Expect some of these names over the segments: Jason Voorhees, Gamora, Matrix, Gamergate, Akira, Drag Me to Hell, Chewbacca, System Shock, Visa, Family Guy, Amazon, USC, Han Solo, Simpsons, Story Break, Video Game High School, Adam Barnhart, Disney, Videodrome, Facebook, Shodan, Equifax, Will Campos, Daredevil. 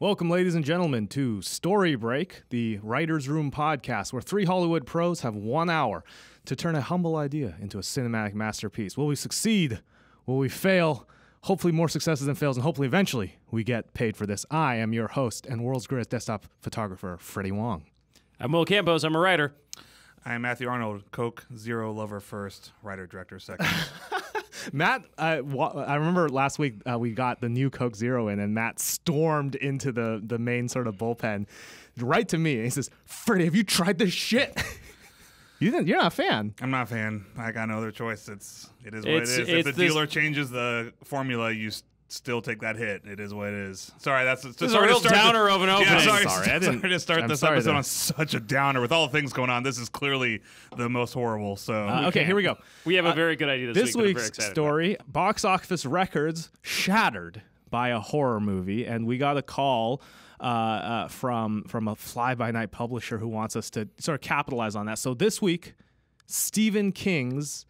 Welcome, ladies and gentlemen, to Story Break, the Writer's Room podcast, where three Hollywood pros have 1 hour to turn a humble idea into a cinematic masterpiece. Will we succeed? Will we fail? Hopefully more successes than fails, and hopefully eventually we get paid for this. I am your host and world's greatest desktop photographer, Freddie Wong. I'm Will Campos. I'm a writer. I'm Matthew Arnold, Coke Zero lover first, writer-director second. Matt, I remember last week we got the new Coke Zero in, and Matt stormed into the main sort of bullpen right to me, and he says, "Freddie, have you tried this shit?" You're not a fan. I'm not a fan. I got no other choice. It is what it is. If the dealer changes the formula, you still take that hit. It is what it is. Sorry, that's a real downer of an opening. Yeah, sorry to start this episode on such a downer with all the things going on. This is clearly the most horrible. So okay, here we go. We have a very good idea this week. This week's story: box office records shattered by a horror movie, and we got a call from a fly-by-night publisher who wants us to sort of capitalize on that. So this week, Stephen King's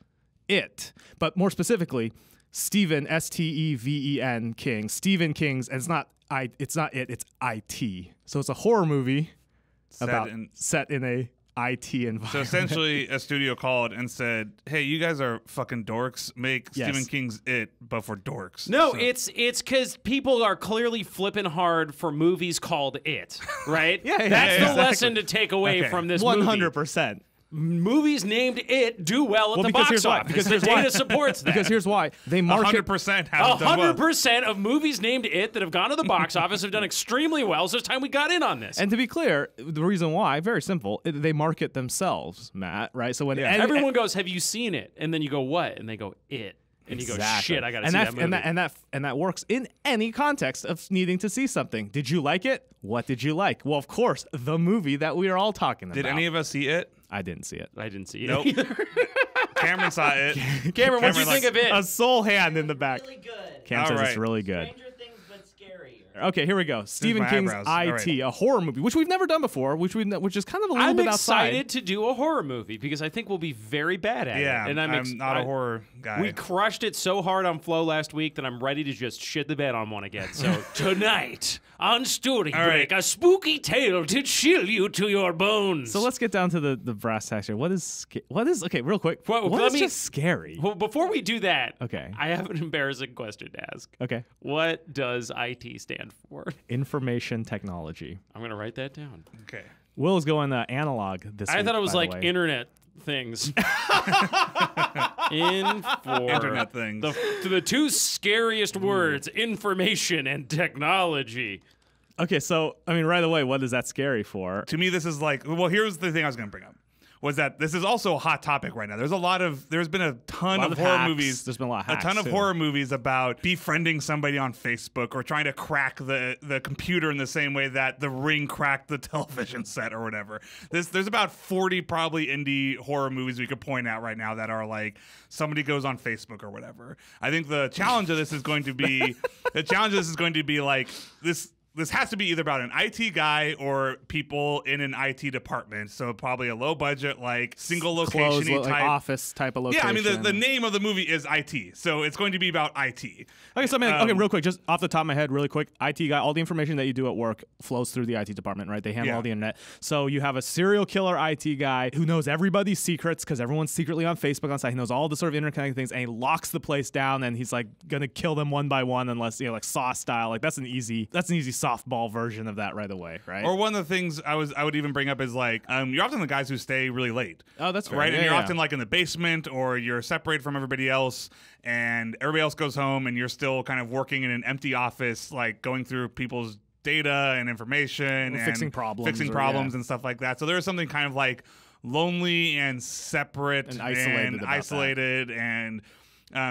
It, but more specifically, Stephen, S-T-E-V-E-N, King. Stephen King's, and it's I.T. So it's a horror movie set in a I.T. environment. So essentially, a studio called and said, "Hey, you guys are fucking dorks. Make Stephen King's It, but for dorks." No, so it's because people are clearly flipping hard for movies called It, right? That's the lesson to take away from this movie. 100%. Movies named It do well at the box office because the data supports that. Because here's why. They market 100% have done well. 100% of movies named It that have gone to the box office have done extremely well. So it's time we got in on this. And to be clear, the reason why, very simple, they market themselves, Matt, right? So when everyone goes, "Have you seen it?" and then you go, "What?" and they go, "It." And you go, "Shit, I gotta see that movie." And that works in any context of needing to see something. Did you like it? What did you like? Well, of course, the movie that we are all talking about. Did any of us see it? I didn't see it. I didn't see it. Nope. Either. Cameron saw it. Cameron, what do you think of it? A soul hand in the back. Really good. Cam says it's really good. Stranger Things, but scarier. Okay, here we go. Stephen King's IT, a horror movie, which we've never done before, which is kind of a little bit outside. I'm excited to do a horror movie because I think we'll be very bad at it. And I'm not a horror guy. We crushed it so hard on Flow last week that I'm ready to just shit the bed on one again. So tonight on Story Break, a spooky tale to chill you to your bones. So let's get down to the brass tacks here. What is okay, real quick. What is just scary? Well, before we do that, I have an embarrassing question to ask. Okay. What does IT stand for? Information technology. I'm going to write that down. Okay. Will is going analog this week. I thought it was like internet things. In for internet things. The two scariest words, information and technology. Okay, so, I mean, right away, what is that scary for? To me, this is like, well, here's the thing I was going to bring up. Was that this is also a hot topic right now. There's been a ton of horror movies about befriending somebody on Facebook or trying to crack the computer in the same way that The Ring cracked the television set or whatever. There's about 40 probably indie horror movies we could point out right now that are like somebody goes on Facebook or whatever. I think the challenge of this is going to be like this. This has to be either about an IT guy or people in an IT department. So probably a low budget, like single location type, like office type of location. Yeah, I mean the name of the movie is IT, so it's going to be about IT. Okay, so I mean, real quick, just off the top of my head, really quick, IT guy. All the information that you do at work flows through the IT department, right? They handle all the internet. So you have a serial killer IT guy who knows everybody's secrets because everyone's secretly on Facebook on site. He knows all the sort of interconnected things, and he locks the place down, and he's like gonna kill them one by one, unless like Saw style. Like that's an easy softball version of that right away, right? Or one of the things I would even bring up is like you're often the guys who stay really late. Oh, that's fair. Right. Yeah, and you're often like in the basement or you're separated from everybody else and everybody else goes home and you're still kind of working in an empty office, like going through people's data and information and fixing problems and stuff like that. So there is something kind of like lonely and separate and isolated and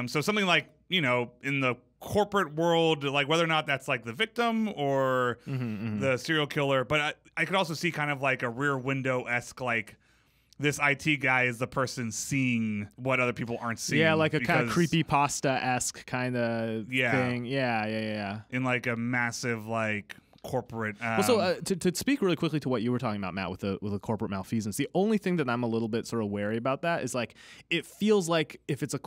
so something like, you know, in the corporate world, like whether or not that's like the victim or the serial killer, but I could also see kind of like a Rear Window-esque, like this IT guy is the person seeing what other people aren't seeing. Yeah, like a kind of creepypasta-esque kind of thing. Yeah, in like a massive like corporate. Well, so to speak really quickly to what you were talking about, Matt, with the corporate malfeasance, the only thing that I'm a little bit sort of wary about that is like it feels like if it's a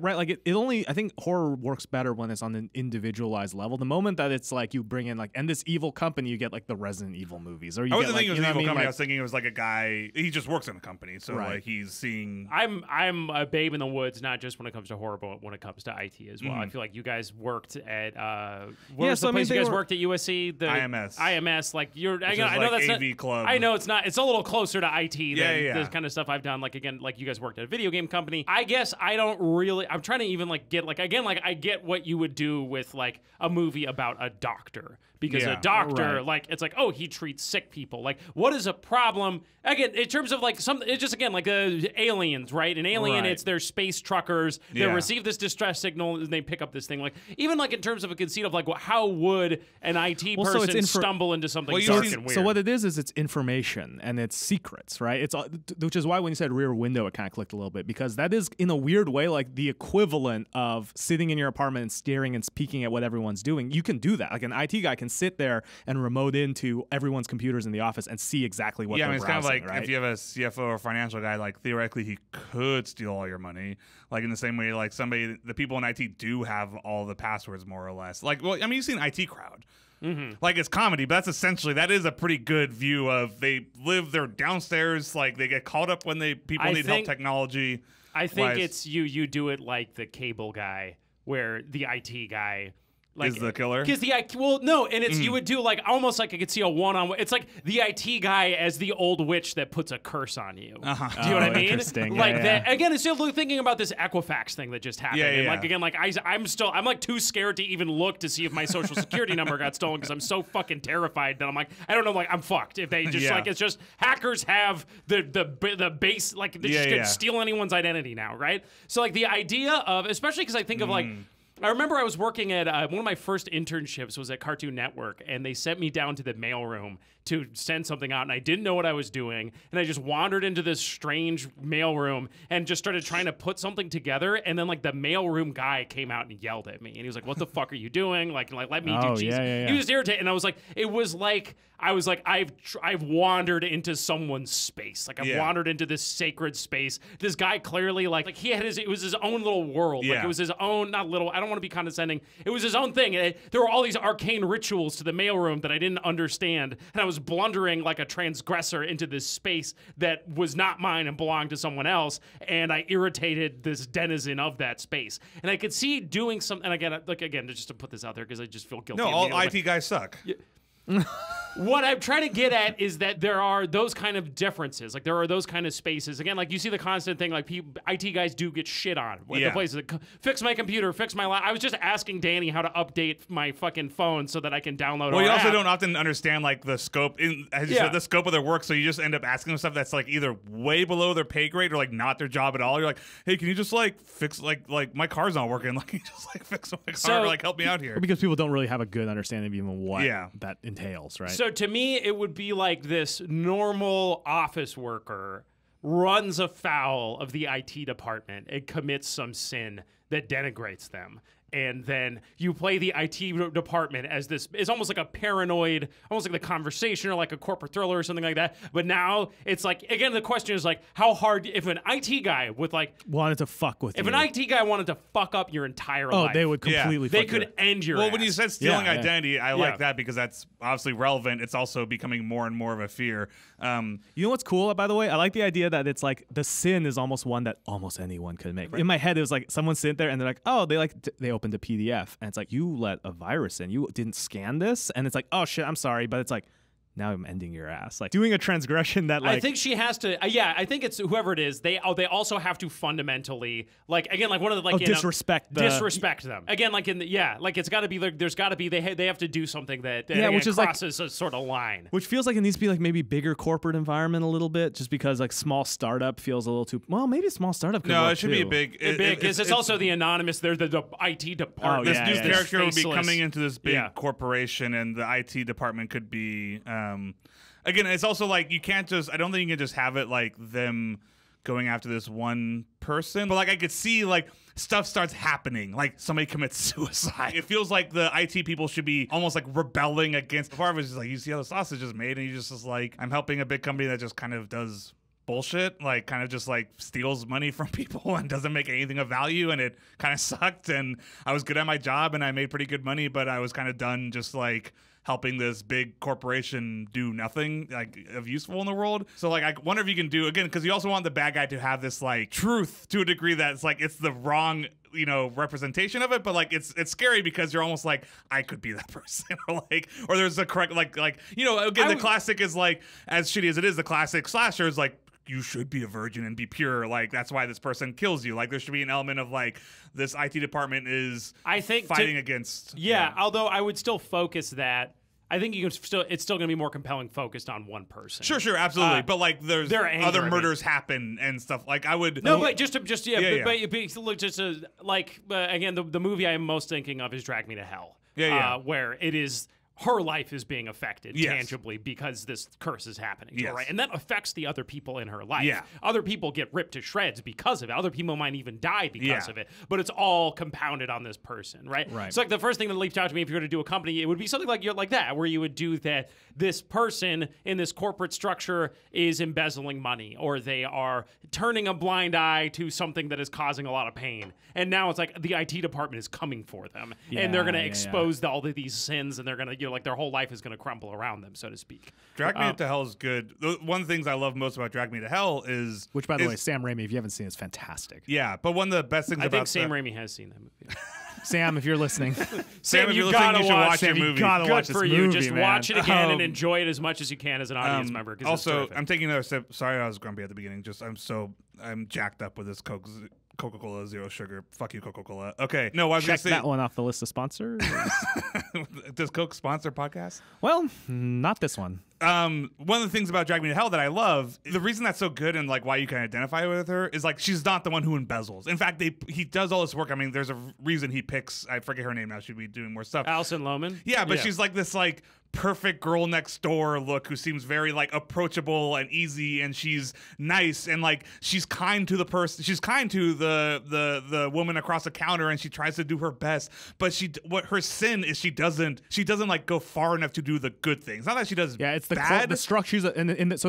right, like it only, I think horror works better when it's on an individualized level. The moment that it's like you bring in like and this evil company, you get like the Resident Evil movies. Or you I wasn't thinking it was an evil company. Like, I was thinking it was like a guy. He just works in a company, so right. Like he's seeing. I'm a babe in the woods, not just when it comes to horror, but when it comes to IT as well. Mm. I feel like you guys worked at. You guys worked at USC, the IMS. Like you're, I know like that's AV not, Club. I know it's not. It's a little closer to IT than the kind of stuff I've done. Like again, like you guys worked at a video game company. I guess I don't really. I'm trying to even like get like again like I get what you would do with like a movie about a doctor because a doctor right. Like it's like oh he treats sick people. Like what is a problem again in terms of like some it's just again like aliens right? An alien right. It's their space truckers. Yeah. They receive this distress signal and they pick up this thing. Like even like in terms of a conceit of like well, how would an IT person stumble into something dark and weird? So what it is it's information and it's secrets, right? It's which is why when you said Rear Window, it kind of clicked a little bit because that is in a weird way like the equivalent of sitting in your apartment and staring and peeking at what everyone's doing. You can do that. Like an IT guy can sit there and remote into everyone's computers in the office and see exactly what they're browsing. Yeah, I mean, it's kind of like right? If you have a CFO or financial guy, like theoretically he could steal all your money. Like in the same way, like somebody, the people in IT do have all the passwords more or less. Like, well, I mean, you've seen IT Crowd. Mm-hmm. Like it's comedy, but that's essentially that is a pretty good view of they live their downstairs. Like they get called up when they need help technology. I think it's you do it like the cable guy where the IT guy. Like, is the killer? Because you would do like almost like I could see a one-on-one. It's like the IT guy as the old witch that puts a curse on you. Uh-huh. Do you know what I mean? Interesting. Like that again. It's still thinking about this Equifax thing that just happened. Yeah, and like again, like I'm like too scared to even look to see if my social security number got stolen because I'm so fucking terrified that I'm like I don't know, like I'm fucked if they just like it's just hackers have the base like they just could steal anyone's identity now, right? So like the idea of especially because I think of like. I remember I was working at one of my first internships was at Cartoon Network, and they sent me down to the mailroom to send something out, and I didn't know what I was doing, and I just wandered into this strange mailroom and just started trying to put something together, and then like the mailroom guy came out and yelled at me, and he was like, "What the fuck are you doing? Like let me do cheese." He was irritated, and I was like, "It was like." I was like, I've wandered into someone's space. Like I've wandered into this sacred space. This guy clearly like he had it was his own little world. Yeah. Like it was his own, not little, I don't want to be condescending. It was his own thing. There were all these arcane rituals to the mailroom that I didn't understand. And I was blundering like a transgressor into this space that was not mine and belonged to someone else. And I irritated this denizen of that space. And I could see doing something, and again, like again, just to put this out there because I just feel guilty. No, all IT guys suck. Yeah. What I'm trying to get at is that there are those kind of differences. Like there are those kind of spaces. Again, like you see the constant thing. Like IT guys do get shit on. The places like, fix my computer, fix my. I was just asking Danny how to update my fucking phone so that I can download. Well, you also don't often understand like the scope. As you said, the scope of their work. So you just end up asking them stuff that's like either way below their pay grade or like not their job at all. You're like, hey, can you just like fix like my car's not working? Like, can you just like fix my car or like help me out here? Because people don't really have a good understanding of even what that entails, right? So to me, it would be like this normal office worker runs afoul of the IT department and commits some sin that denigrates them. And then you play the IT department as this, it's almost like a paranoid, almost like The Conversation or like a corporate thriller or something like that. But now it's like, again, the question is like, how hard, if an IT guy would like. Wanted to fuck with If an IT guy wanted to fuck up your entire life. Oh, they would completely fuck They could end your ass. When you said stealing identity, I like that because that's obviously relevant. It's also becoming more and more of a fear. You know what's cool, by the way? I like the idea that it's like the sin is almost one that almost anyone could make. Right. In my head, it was like someone sitting there and they're like, oh, they opened a PDF and it's like you let a virus in, you didn't scan this, and it's like, oh shit, I'm sorry, but it's like now I'm ending your ass, like doing a transgression that like I think she has to I think it's whoever it is, they also have to fundamentally like again like one of the like disrespect them again like in the, like it's got to be like there's got to be they have to do something that which is like a sort of line which feels like it needs to be like maybe bigger corporate environment a little bit just because like small startup feels a little too well maybe small startup could no it should too. Be a big it's also the anonymous they're the IT department this character would be coming into this big corporation and the IT department could be again, it's also like you can't just. I don't think you can just have it like them going after this one person. But like I could see like stuff starts happening, like somebody commits suicide. It feels like the IT people should be almost like rebelling against. Before I was just like, you see how the sausage is made, and you just like, I'm helping a big company that just kind of does bullshit, like kind of just like steals money from people and doesn't make anything of value, and it kind of sucked. And I was good at my job and I made pretty good money, but I was kind of done just like helping this big corporation do nothing like of useful in the world. So like I wonder if you can do again, because you also want the bad guy to have this like truth to a degree that it's like it's the wrong, you know, representation of it, but like it's scary because you're almost like, I could be that person, or like, or there's a correct like you know, again the classic is like, as shitty as it is, the classic slasher is like, you should be a virgin and be pure. Like, that's why this person kills you. Like, there should be an element of, like, this IT department is, I think, fighting against. Yeah, you know. Although I would still focus that. I think you can still, it's still going to be more compelling focused on one person. Sure, sure, absolutely. But, like, there's other murders happen and stuff. Like, I would... No, but just yeah, but just to, like, again, the movie I'm most thinking of is Drag Me to Hell. Yeah, yeah. Where it is... her life is being affected tangibly because this curse is happening. Yes. Right? And that affects the other people in her life. Yeah. Other people get ripped to shreds because of it. Other people might even die because of it. But it's all compounded on this person, right? Right. So like the first thing that leaped out to me if you were to do a company, it would be something like that, where you would do that this person in this corporate structure is embezzling money, or they are turning a blind eye to something that is causing a lot of pain. And now it's like the IT department is coming for them. Yeah, and they're going to expose all of these sins, and they're going to, you know, like their whole life is going to crumble around them, so to speak. Drag Me to Hell is good. One of the things I love most about Drag Me to Hell is... Which, by the way, Sam Raimi, if you haven't seen it, is fantastic. Yeah, but one of the best things about... I think Sam Raimi has seen that movie. Sam, if you're listening. Sam, if you're listening, you should watch your movie. Good for you. Just watch it again and enjoy it as much as you can as an audience member. Also, I'm taking another sip. Sorry I was grumpy at the beginning. Just I'm jacked up with this Coca-Cola Zero Sugar. Fuck you, Coca-Cola. Okay. No, I was going to say... Check that one off the list of sponsors. Does Coke sponsor podcasts? Well, not this one. One of the things about Drag Me to Hell that I love, the reason that's so good and like why you can identify with her is like she's not the one who embezzles. In fact, he does all this work. I mean, there's a reason he picks, I forget her name now, she'd be doing more stuff. Alison Lohman? Yeah, but she's like this like perfect girl next door look who seems very like approachable and easy, and she's nice and like she's kind to the person, she's kind to the woman across the counter, and she tries to do her best, but what her sin is, she doesn't like go far enough to do the good things. Not that she does it's the structure. So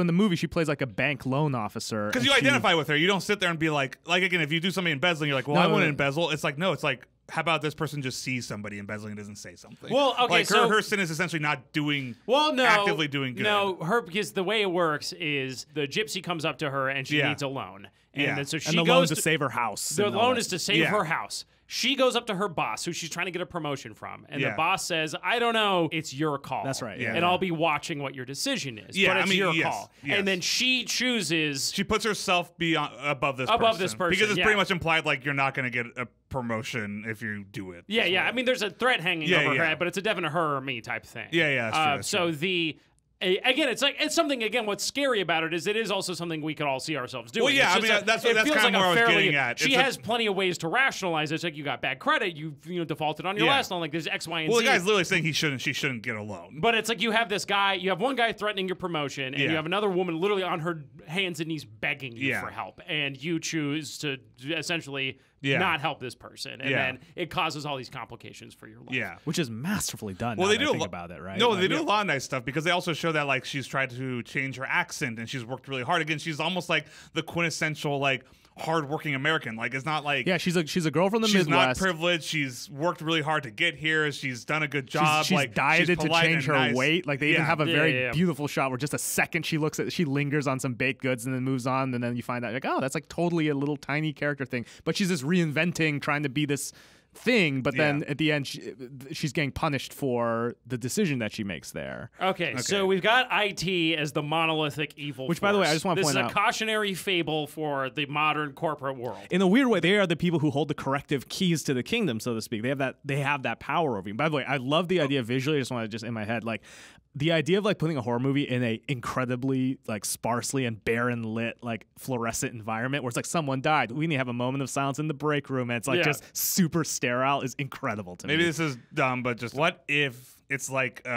in the movie she plays like a bank loan officer, because you identify with her. You don't sit there and be like again, if you do something embezzling, you're like, well, no, I wouldn't embezzle. It's like, no, it's like, how about this person just sees somebody embezzling and doesn't say something? Well, okay, like her sin is essentially not doing actively doing good. No, because the way it works is the gypsy comes up to her and she needs a loan, and then, so she goes to save her house. The loan is to save her house. She goes up to her boss, who she's trying to get a promotion from, and the boss says, I don't know, it's your call. That's right. Yeah. And I'll be watching what your decision is, but it's your call. Yes. And then she chooses... She puts herself above this person. Because it's pretty much implied, like, you're not going to get a promotion if you do it. Yeah, yeah. I mean, there's a threat hanging over her head, but it's a definite her or me type thing. Yeah, yeah, that's true. Again, it's like it's something. What's scary about it is it is also something we could all see ourselves doing. Well, yeah, I mean that's kind of where I was getting at. She has plenty of ways to rationalize it. It's like, you got bad credit, you defaulted on your last loan. Like, there's X, Y, and Z. Well, the guy's literally saying she shouldn't get a loan. But it's like you have this guy, you have one guy threatening your promotion, and you have another woman literally on her hands and knees begging you for help, and you choose to essentially. Not help this person, and then it causes all these complications for your life. Yeah, which is masterfully done. Well, they do a lot about it, right? No, like, they do a lot of nice stuff, because they also show that like she's tried to change her accent and she's worked really hard. Again, she's almost like the quintessential like hardworking American. Like, it's not like she's a girl from the Midwest. She's not privileged. She's worked really hard to get here. She's done a good job. She's like dieted to change her weight. Like, they even have a very beautiful shot where just a second she lingers on some baked goods and then moves on, and then you find out like, oh, that's like totally a little tiny character thing. But she's just reinventing, trying to be this thing, but then at the end she's getting punished for the decision that she makes there. Okay, so we've got IT as the monolithic evil force. By the way, I just want to point out, this is a cautionary fable for the modern corporate world. In a weird way, they are the people who hold the corrective keys to the kingdom, so to speak. They have that power over you. By the way, I love the idea visually. I just want to in my head, like, the idea of like putting a horror movie in a incredibly like sparsely and barren lit like fluorescent environment where it's like, someone died, we need to have a moment of silence in the break room, and it's like just super sterile, is incredible to me. Maybe this is dumb, but just what if it's like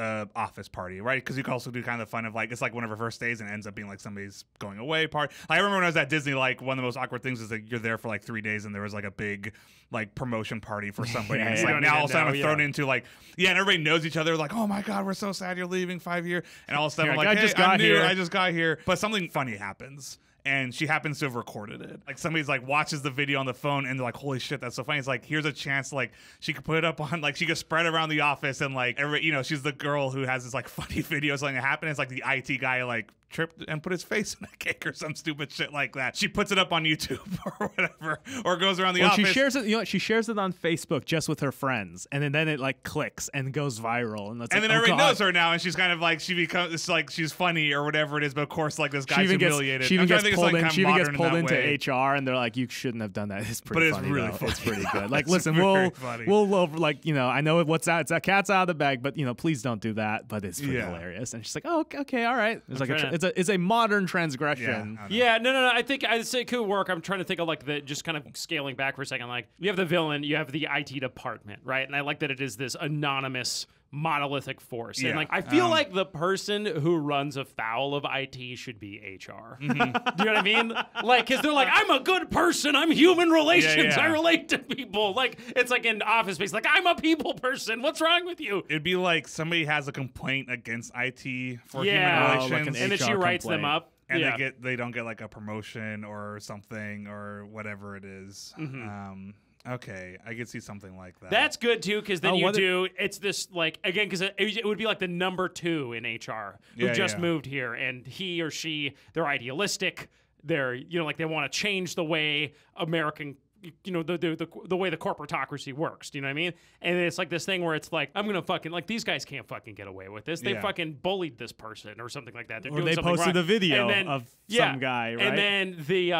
office party, right? Because you can also do kind of the fun of like, it's like one of her first days and ends up being like somebody's going away party. I remember when I was at Disney, like one of the most awkward things is that you're there for like 3 days and there was like a big like promotion party for somebody. Yeah, and it's like now all of a sudden I'm thrown into like, yeah, and everybody knows each other. Like, oh my God, we're so sad you're leaving 5 years. And all of a sudden I'm like, hey, I'm new, I just got here. But something funny happens. And she happens to have recorded it. Like somebody's like watches the video on the phone and they're like, holy shit, that's so funny. It's like, here's a chance, like she could put it up on, like she could spread around the office and like, every, you know, she's the girl who has this like funny video, something happened. It's like the IT guy like tripped and put his face in a cake or some stupid shit like that. She puts it up on YouTube or whatever, or goes around the office. She shares it, you know, she shares it on Facebook just with her friends. And then it like clicks and goes viral. And, then everybody knows her now. And she's kind of like, she becomes, it's like she's funny or whatever it is. But of course, like this guy's humiliated. She even gets pulled into HR, and they're like, "You shouldn't have done that." It's pretty funny. But it's really funny. It's pretty good. Like, listen, we'll over, like, you know, I know it's that cat's out of the bag, but you know, please don't do that. But it's pretty hilarious. And she's like, "Oh, okay, all right." It's like it's a modern transgression. Yeah, no. I think I'd say it could work. I'm trying to think of like the just kind of scaling back for a second. Like you have the villain, you have the IT department, right? And I like that it is this anonymous, monolithic force. Yeah. And like I feel like the person who runs afoul of IT should be HR. Mm-hmm. Do you know what I mean? Like, because they're like, I'm a good person. I'm human relations. Yeah. I relate to people. Like, it's like in Office Space. Like, I'm a people person. What's wrong with you? It'd be like somebody has a complaint against IT for human relations. Like and then she writes them up. And they don't get like a promotion or something or whatever it is. Mm-hmm. Okay, I could see something like that. That's good, too, because then it's this, like, again, because it would be like the #2 in HR who just moved here, and he or she, they're idealistic. They're, you know, like they want to change the way American, you know, the way the corporatocracy works. Do you know what I mean? And it's like this thing where it's like, I'm going to fucking, like, these guys can't fucking get away with this. They fucking bullied this person or something like that. They're doing something wrong. Or they posted a video of some guy, right? And then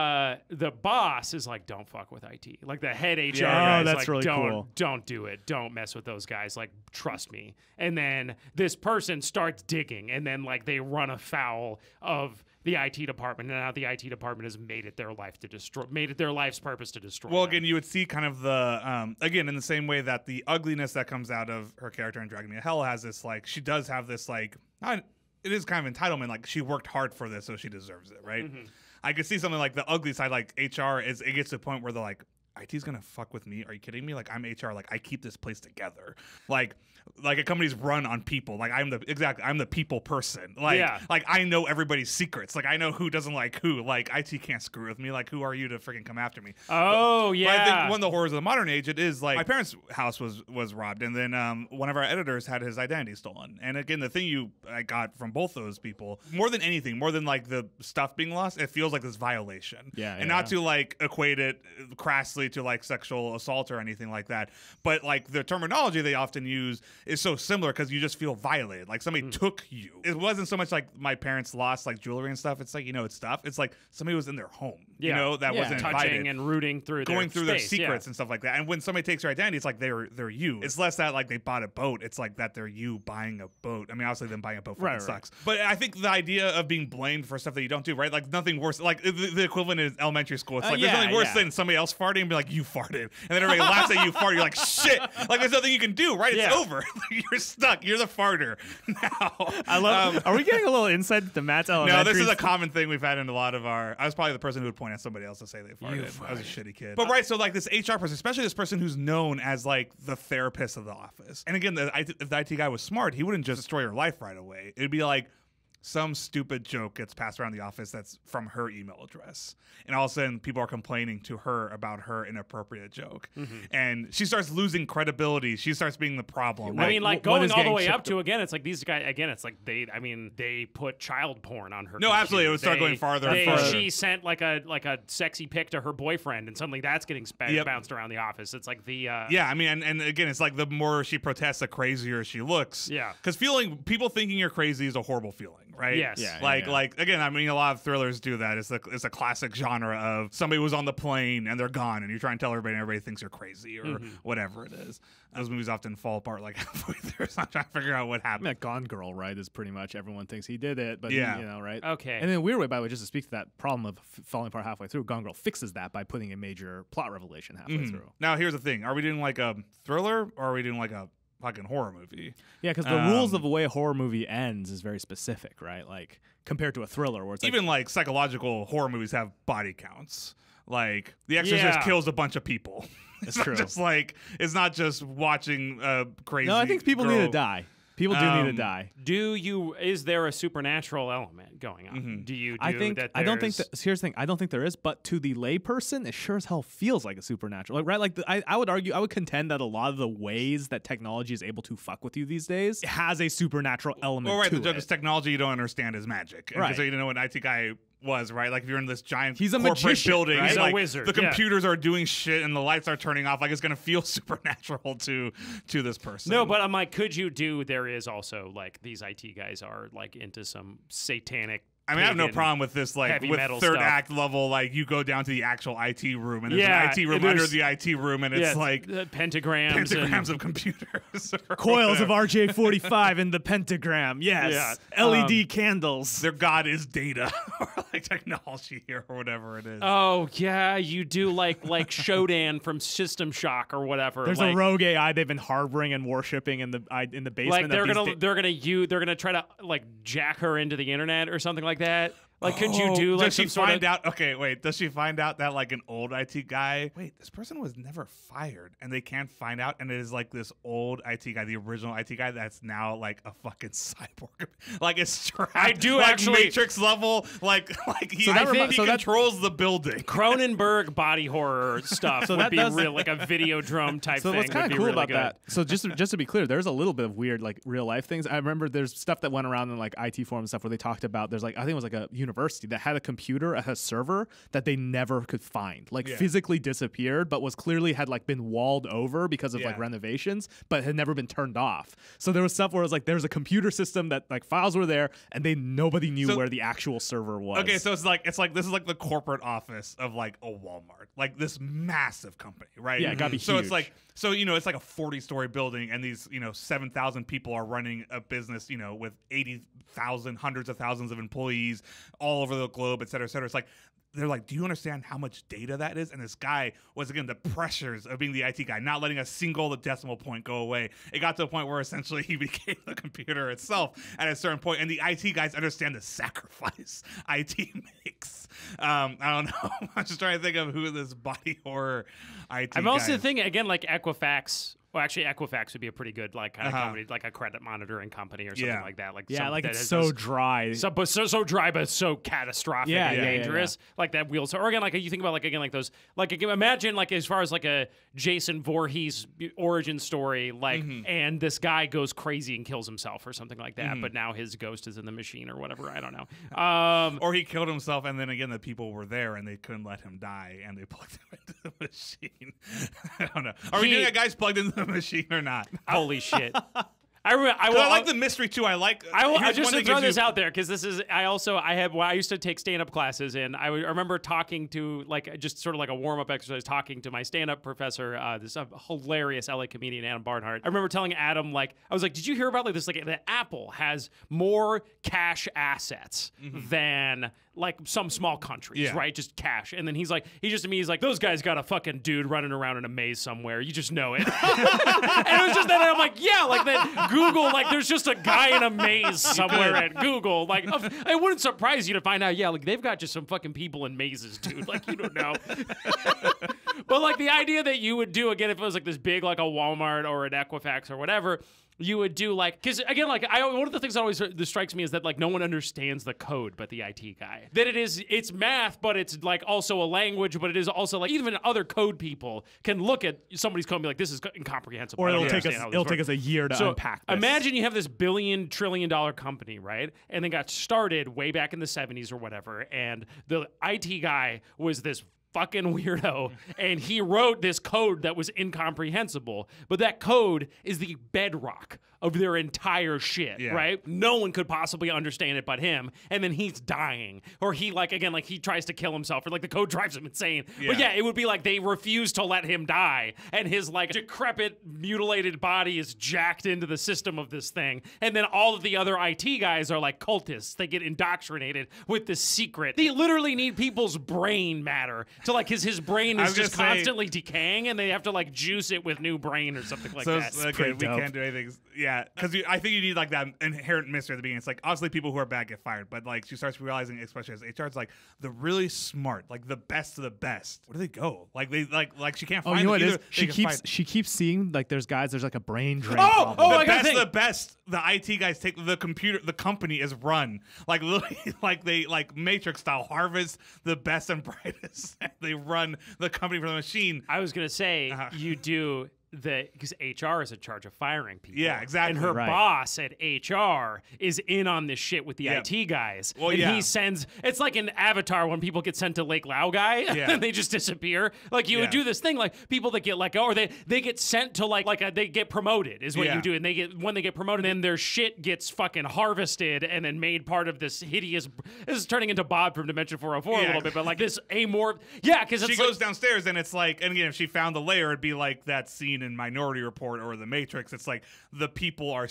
the boss is like, don't fuck with IT. Like, the head HR guy is like, really don't do it. Don't mess with those guys. Like, trust me. And then this person starts digging, and then, like, they run afoul of the IT department, and now the IT department has made it their life to destroy, made it their life's purpose to destroy. Well, again, you would see kind of the, again, in the same way that the ugliness that comes out of her character in Drag Me to Hell has this, like, she does have this, like, it is kind of entitlement, like, she worked hard for this, so she deserves it, right? Mm-hmm. I could see something like the ugly side, like, HR, it gets to a point where they're like, IT's gonna fuck with me? Are you kidding me? Like, I'm HR. Like, I keep this place together. Like a company's run on people. Like, I'm the people person. Like, like I know everybody's secrets. Like, I know who doesn't like who. Like, IT can't screw with me. Like, who are you to freaking come after me? Oh, but I think one of the horrors of the modern age, it is like my parents' house was robbed, and then one of our editors had his identity stolen. And again, the thing I got from both those people, more than anything, more than like the stuff being lost, it feels like this violation. Yeah, and not to like equate it crassly to like sexual assault or anything like that, but like the terminology they often use is so similar because you just feel violated, like somebody took you. It wasn't so much like my parents lost like jewelry and stuff, it's like, you know, it's stuff, it's like somebody was in their home, you know, that wasn't touching invited, and rooting through going through space, their secrets and stuff like that. And when somebody takes your identity, it's like they're you. It's less that like they bought a boat, it's like that they're you buying a boat. I mean, obviously them buying a boat sucks, but I think the idea of being blamed for stuff that you don't do, right? Like nothing worse, like the equivalent is elementary school. It's like there's nothing worse than somebody else farting and be like, you farted, and then everybody laughs at you farted. You're like, shit, like there's nothing you can do, right? It's over. You're stuck, you're the farter now. I love are we getting a little insight to Matt's elementary? No, this is a common thing we've had in a lot of our, I was probably the person who would point at somebody else to say they farted. I was a shitty kid. But right, so like this HR person, especially this person who's known as like the therapist of the office, and again, if the IT guy was smart, he wouldn't just destroy her life right away. It'd be like some stupid joke gets passed around the office that's from her email address, and all of a sudden people are complaining to her about her inappropriate joke, and she starts losing credibility. She starts being the problem. I mean, like going all the way up to again, it's like these guys again. It's like they put child porn on her. No, absolutely, it would start going farther and farther. She sent like a sexy pic to her boyfriend, and suddenly that's getting bounced around the office. It's like the I mean, and again, it's like the more she protests, the crazier she looks. Yeah, because people thinking you're crazy is a horrible feeling. Right? Yes. Yeah, like again, I mean, a lot of thrillers do that. It's a classic genre of somebody was on the plane and they're gone, and you're trying to tell everybody, and everybody thinks you're crazy or whatever it is. Those movies often fall apart like halfway through, so I'm trying to figure out what happened. I mean, Gone Girl, right, is pretty much everyone thinks he did it, but he, you know, right? Okay. And in a weird way, by the way, just to speak to that problem of falling apart halfway through, Gone Girl fixes that by putting a major plot revelation halfway through. Now, here's the thing: are we doing like a thriller, or are we doing like a fucking horror movie. Yeah, because the rules of the way a horror movie ends is very specific, right? Like compared to a thriller, where it's even like psychological horror movies have body counts. Like The Exorcist kills a bunch of people. It's true. Just like it's not just watching crazy. No, I think people need to die. People do need to die. Do you? Is there a supernatural element going on? Mm-hmm. Do you? Do I think that I don't think. Here's the thing. I don't think there is. But to the layperson, it sure as hell feels like a supernatural. Like, right? Like I would argue, I would contend that a lot of the ways that technology is able to fuck with you these days has a supernatural element. Well, right. To the joke is technology you don't understand is magic. And right. So you know what an IT guy was, right? Like if you're in this giant corporate building, right? He's like, a wizard. The computers are doing shit and the lights are turning off. Like it's gonna feel supernatural to this person. No, but I'm like, could you do? There is also like these IT guys are like into some satanic. I mean, I have no problem with this, like with third act level, like you go down to the actual IT room and there's an IT room under the IT room and it's like pentagrams of computers. Coils of RJ45 in the pentagram, yes. Yeah. LED candles. Their god is data or like technology here or whatever it is. Oh, yeah, you do like Shodan from System Shock or whatever. There's like, a rogue AI they've been harboring and worshipping in the basement. Like they're gonna try to like jack her into the internet or something like that. Like, could you do like some sort of... Does she find out that like an old IT guy... Wait, this person was never fired and they can't find out and it is like this old IT guy, the original IT guy that's now like a fucking cyborg. Like it's trapped. I do like, actually... Matrix level. Like he, so I think he controls the building. Cronenberg body horror stuff so would be real, like a Videodrome type thing. So what's kind of cool about that... So just to be clear, there's a little bit of weird like real life things. I remember there's stuff that went around in like IT forums and stuff where they talked about there's like... I think it was like a... university that had a computer at a server that they never could find, like physically disappeared, but was clearly had like been walled over because of like renovations, but had never been turned off. So there was stuff where it was like there's a computer system that like files were there and nobody knew where the actual server was. Okay, so it's like this is like the corporate office of like a Walmart, like this massive company, right? Yeah, it gotta be huge. So it's like you know it's like a 40-story building and these 7,000 people are running a business with 80,000, hundreds of thousands of employees all over the globe, et cetera, et cetera. It's like, they're like, do you understand how much data that is? And this guy was, again, the pressures of being the IT guy, not letting a single decimal point go away. It got to a point where essentially he became the computer itself at a certain point. And the IT guys understand the sacrifice IT makes. I don't know. I'm just trying to think of who this body horror IT guy is. I'm also thinking, again, like Equifax. Well, actually, Equifax would be a pretty good like kind of company, like a credit monitoring company or something like that. Like like it's so dry, so dry, but so catastrophic and dangerous. Like that wheels. Or again, like you think about like again like those like imagine like as far as like a Jason Voorhees origin story, like and this guy goes crazy and kills himself or something like that. But now his ghost is in the machine or whatever. I don't know. Or he killed himself, and then again the people were there and they couldn't let him die, and they plugged him into the machine. I don't know. Are we doing that guy's plugged into the machine or not? Holy shit. I like the mystery too. I just to throw this out there because this is I used to take stand-up classes and I remember talking to like just sort of like a warm-up exercise talking to my stand-up professor, this hilarious LA comedian Adam Barnhart. I remember telling Adam like I was like, did you hear about like this like the Apple has more cash assets than like some small countries, right? Just cash. And then he's like, those guys got a fucking dude running around in a maze somewhere. You just know it. And it was just that I'm like, yeah, like that Google, like there's just a guy in a maze somewhere at Google. Like it wouldn't surprise you to find out, yeah, like they've got just some fucking people in mazes, dude. Like you don't know. But like the idea that you would do, again, if it was like this big, like a Walmart or an Equifax or whatever, you would do like, because again, like one of the things that always strikes me is that like no one understands the code but the IT guy. That it's math, but it's like also a language, but it is also like even other code people can look at somebody's code and be like, this is incomprehensible. Or it'll take us a year to unpack this. Imagine you have this $1 trillion company, right? And they got started way back in the 70s or whatever, and the IT guy was this fucking weirdo and he wrote this code that was incomprehensible, but that code is the bedrock of their entire shit, right? No one could possibly understand it but him, and then he's dying or he like again like he tries to kill himself or like the code drives him insane, but yeah, it would be like they refuse to let him die and his like decrepit mutilated body is jacked into the system of this thing, and then all of the other IT guys are like cultists. They get indoctrinated with the secret. They literally need people's brain matter to like his brain is just constantly decaying, and they have to like juice it with new brain or something like that. So okay, we can't do anything. Yeah, because I think you need like that inherent mystery at the beginning. It's like obviously people who are bad get fired, but like she starts realizing, especially as HR's like the really smart, like the best of the best. Where do they go? Like they like she can't find. Oh, you know what it is? She keeps seeing like there's guys. There's like a brain drain. Oh, oh, the best of the best. The IT guys take the computer. The company is run like literally, like they like Matrix style harvest the best and brightest. They run the company from the machine. I was gonna say you do the because HR is in charge of firing people. Yeah, exactly. And her boss at HR is in on this shit with the IT guys. Well, and he sends. It's like an Avatar when people get sent to Lake Laogai and they just disappear. Like you would do this thing. Like people that get let go or they get sent to they get promoted is what you do. And they get when they get promoted, then their shit gets fucking harvested and then made part of this hideous. This is turning into Bob from Dimension 404 a little bit, but like this amorphous. Yeah, because she goes downstairs and it's like, and again, if she found the layer, it'd be like that scene in Minority Report or The Matrix. It's like the people are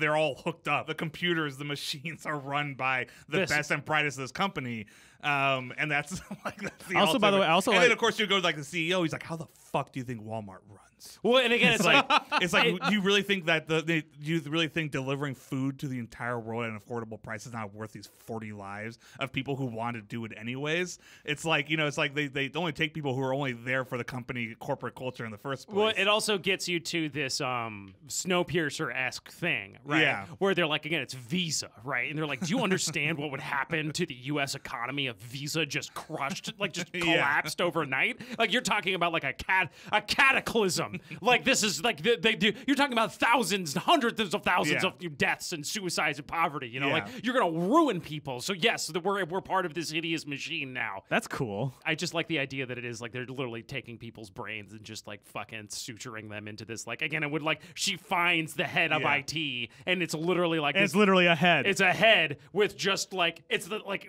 they're all hooked up. The computers, the machines are run by the best and brightest of this company. And that's like that's the also ultimate. By the way, also and like, then of course you go to like the CEO. He's like, how the fuck do you think Walmart runs? Well, and again, it's like it's like do you really think that do you really think delivering food to the entire world at an affordable price is not worth these 40 lives of people who want to do it anyways? It's like, you know, it's like they only take people who are only there for the company corporate culture in the first place. Well, it also gets you to this Snowpiercer-esque thing, right? Yeah. Where they're like, again, it's Visa, right? And they're like, do you understand what would happen to the U.S. economy? A Visa just crushed, like just collapsed overnight. Like you're talking about like a cataclysm. Like this is like they do. You're talking about thousands, hundreds of thousands of deaths and suicides and poverty. You know, like you're gonna ruin people. So yes, we're part of this hideous machine now. That's cool. I just like the idea that it is like they're literally taking people's brains and just like fucking suturing them into this. Like again, it would like she finds the head of IT and it's literally like it's literally a head. It's a head with just like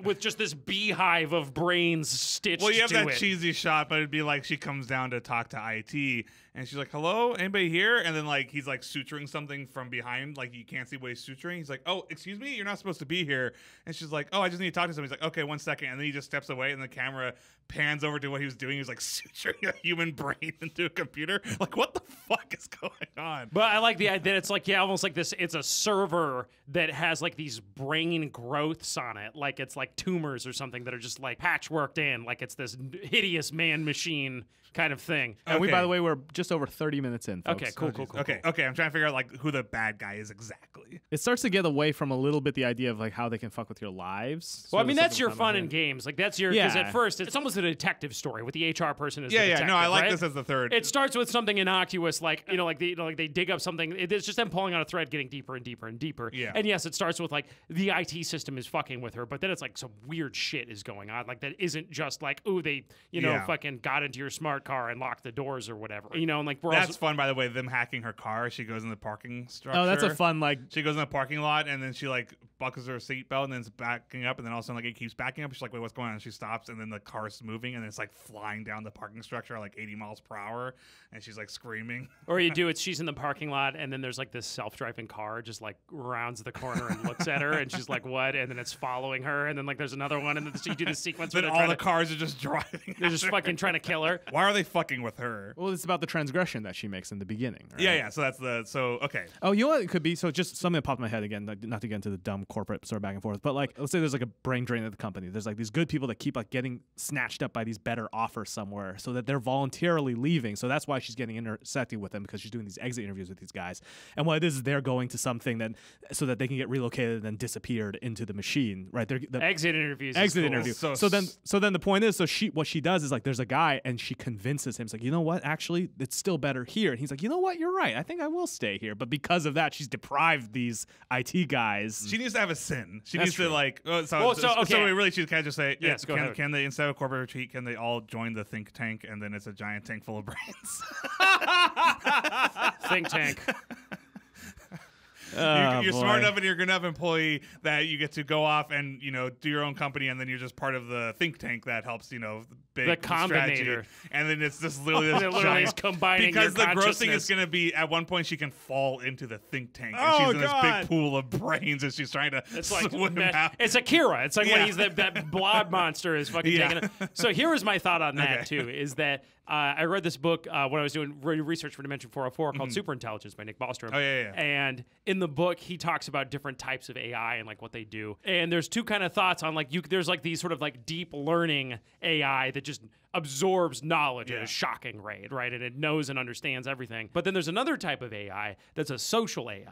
with just this beat. Hive of brains stitched. Well, you have that cheesy shot, but it'd be like she comes down to talk to IT, and she's like, "Hello, anybody here?" And then like he's like suturing something from behind, like you can't see what he's suturing. He's like, "Oh, excuse me, you're not supposed to be here." And she's like, "Oh, I just need to talk to somebody." He's like, "Okay, 1 second," and then he just steps away, and the camera pans over to what he was doing. He was like suturing a human brain into a computer. Like, what the fuck is going on? But I like the idea. It's like almost like this. It's a server that has like these brain growths on it, like it's like tumors or something that are just like patchworked in, like it's this hideous man-machine kind of thing. Okay. And we, by the way, we're just over 30 minutes in, folks. Okay, cool, cool. Okay, cool. Okay, I'm trying to figure out like who the bad guy is exactly. It starts to get away from a little bit the idea of like how they can fuck with your lives. Well, I mean, that's your fun in games. Like that's your, because at first it's almost a detective story with the HR person as the detective, no, I like this as the third. It starts with something innocuous, like, you know, like they dig up something. It's just them pulling on a thread, getting deeper and deeper and deeper. Yeah. And yes, it starts with like the IT system is fucking with her, but then it's like some weird shit is going on. Like that isn't just like, ooh, they, you know, fucking got into your smart car and locked the doors or whatever. You know, and like we're that's fun, by the way, them hacking her car. She goes in the parking structure. Oh, that's a fun, like she goes in the parking lot and then she like buckles her seatbelt and then it's backing up and then all of a sudden like it keeps backing up. She's like, wait, what's going on? And she stops and then the car's moving and it's like flying down the parking structure like 80 miles per hour and she's like screaming. Or you do it, she's in the parking lot and then there's like this self-driving car just like rounds the corner and looks at her and she's like, what? And then it's following her and then like there's another one and then you do the sequence where all the cars are just driving. They're just fucking trying to kill her. Why are they fucking with her? Well, it's about the transgression that she makes in the beginning. Right? Yeah. So that's the okay. Oh, you know what it could be? So just something that popped in my head again, like, not to get into the dumb corporate sort of back and forth, but like let's say there's like a brain drain at the company. There's like these good people that keep like getting snatched up by these better offers somewhere, so that they're voluntarily leaving. So that's why she's getting intersected with them because she's doing these exit interviews with these guys. And what it is they're going to something that so that they can get relocated and then disappeared into the machine. Right? The exit interviews. Exit interview. So then the point is, what she does is like there's a guy and she convinces him. It's like, you know what, actually it's still better here. And he's like, you know what, you're right. I think I will stay here. But because of that, she's deprived these IT guys. She needs to have a sin. She needs to like. So really, she can't just say yes. Can they instead of corporate retreat? Can they all join the think tank? And then it's a giant tank full of brains. Think tank. Oh, you're smart enough and you're a good enough employee that you get to go off and, you know, do your own company and then you're just part of the think tank that helps, you know, the Combinator, and then it's just literally this giant combining, because the gross thing is going to be at one point she can fall into the think tank, and she's in this big pool of brains, and she's trying to swim out. It's Akira. It's like when he's that blob monster is fucking taking it. So here is my thought on that too: is that I read this book when I was doing research for Dimension 404 called Superintelligence by Nick Bostrom. And in the book, he talks about different types of AI and like what they do. And there's two kind of thoughts on like there's like these sort of like deep learning AI that just absorbs knowledge at a shocking rate, right? And it knows and understands everything. But then there's another type of AI that's a social AI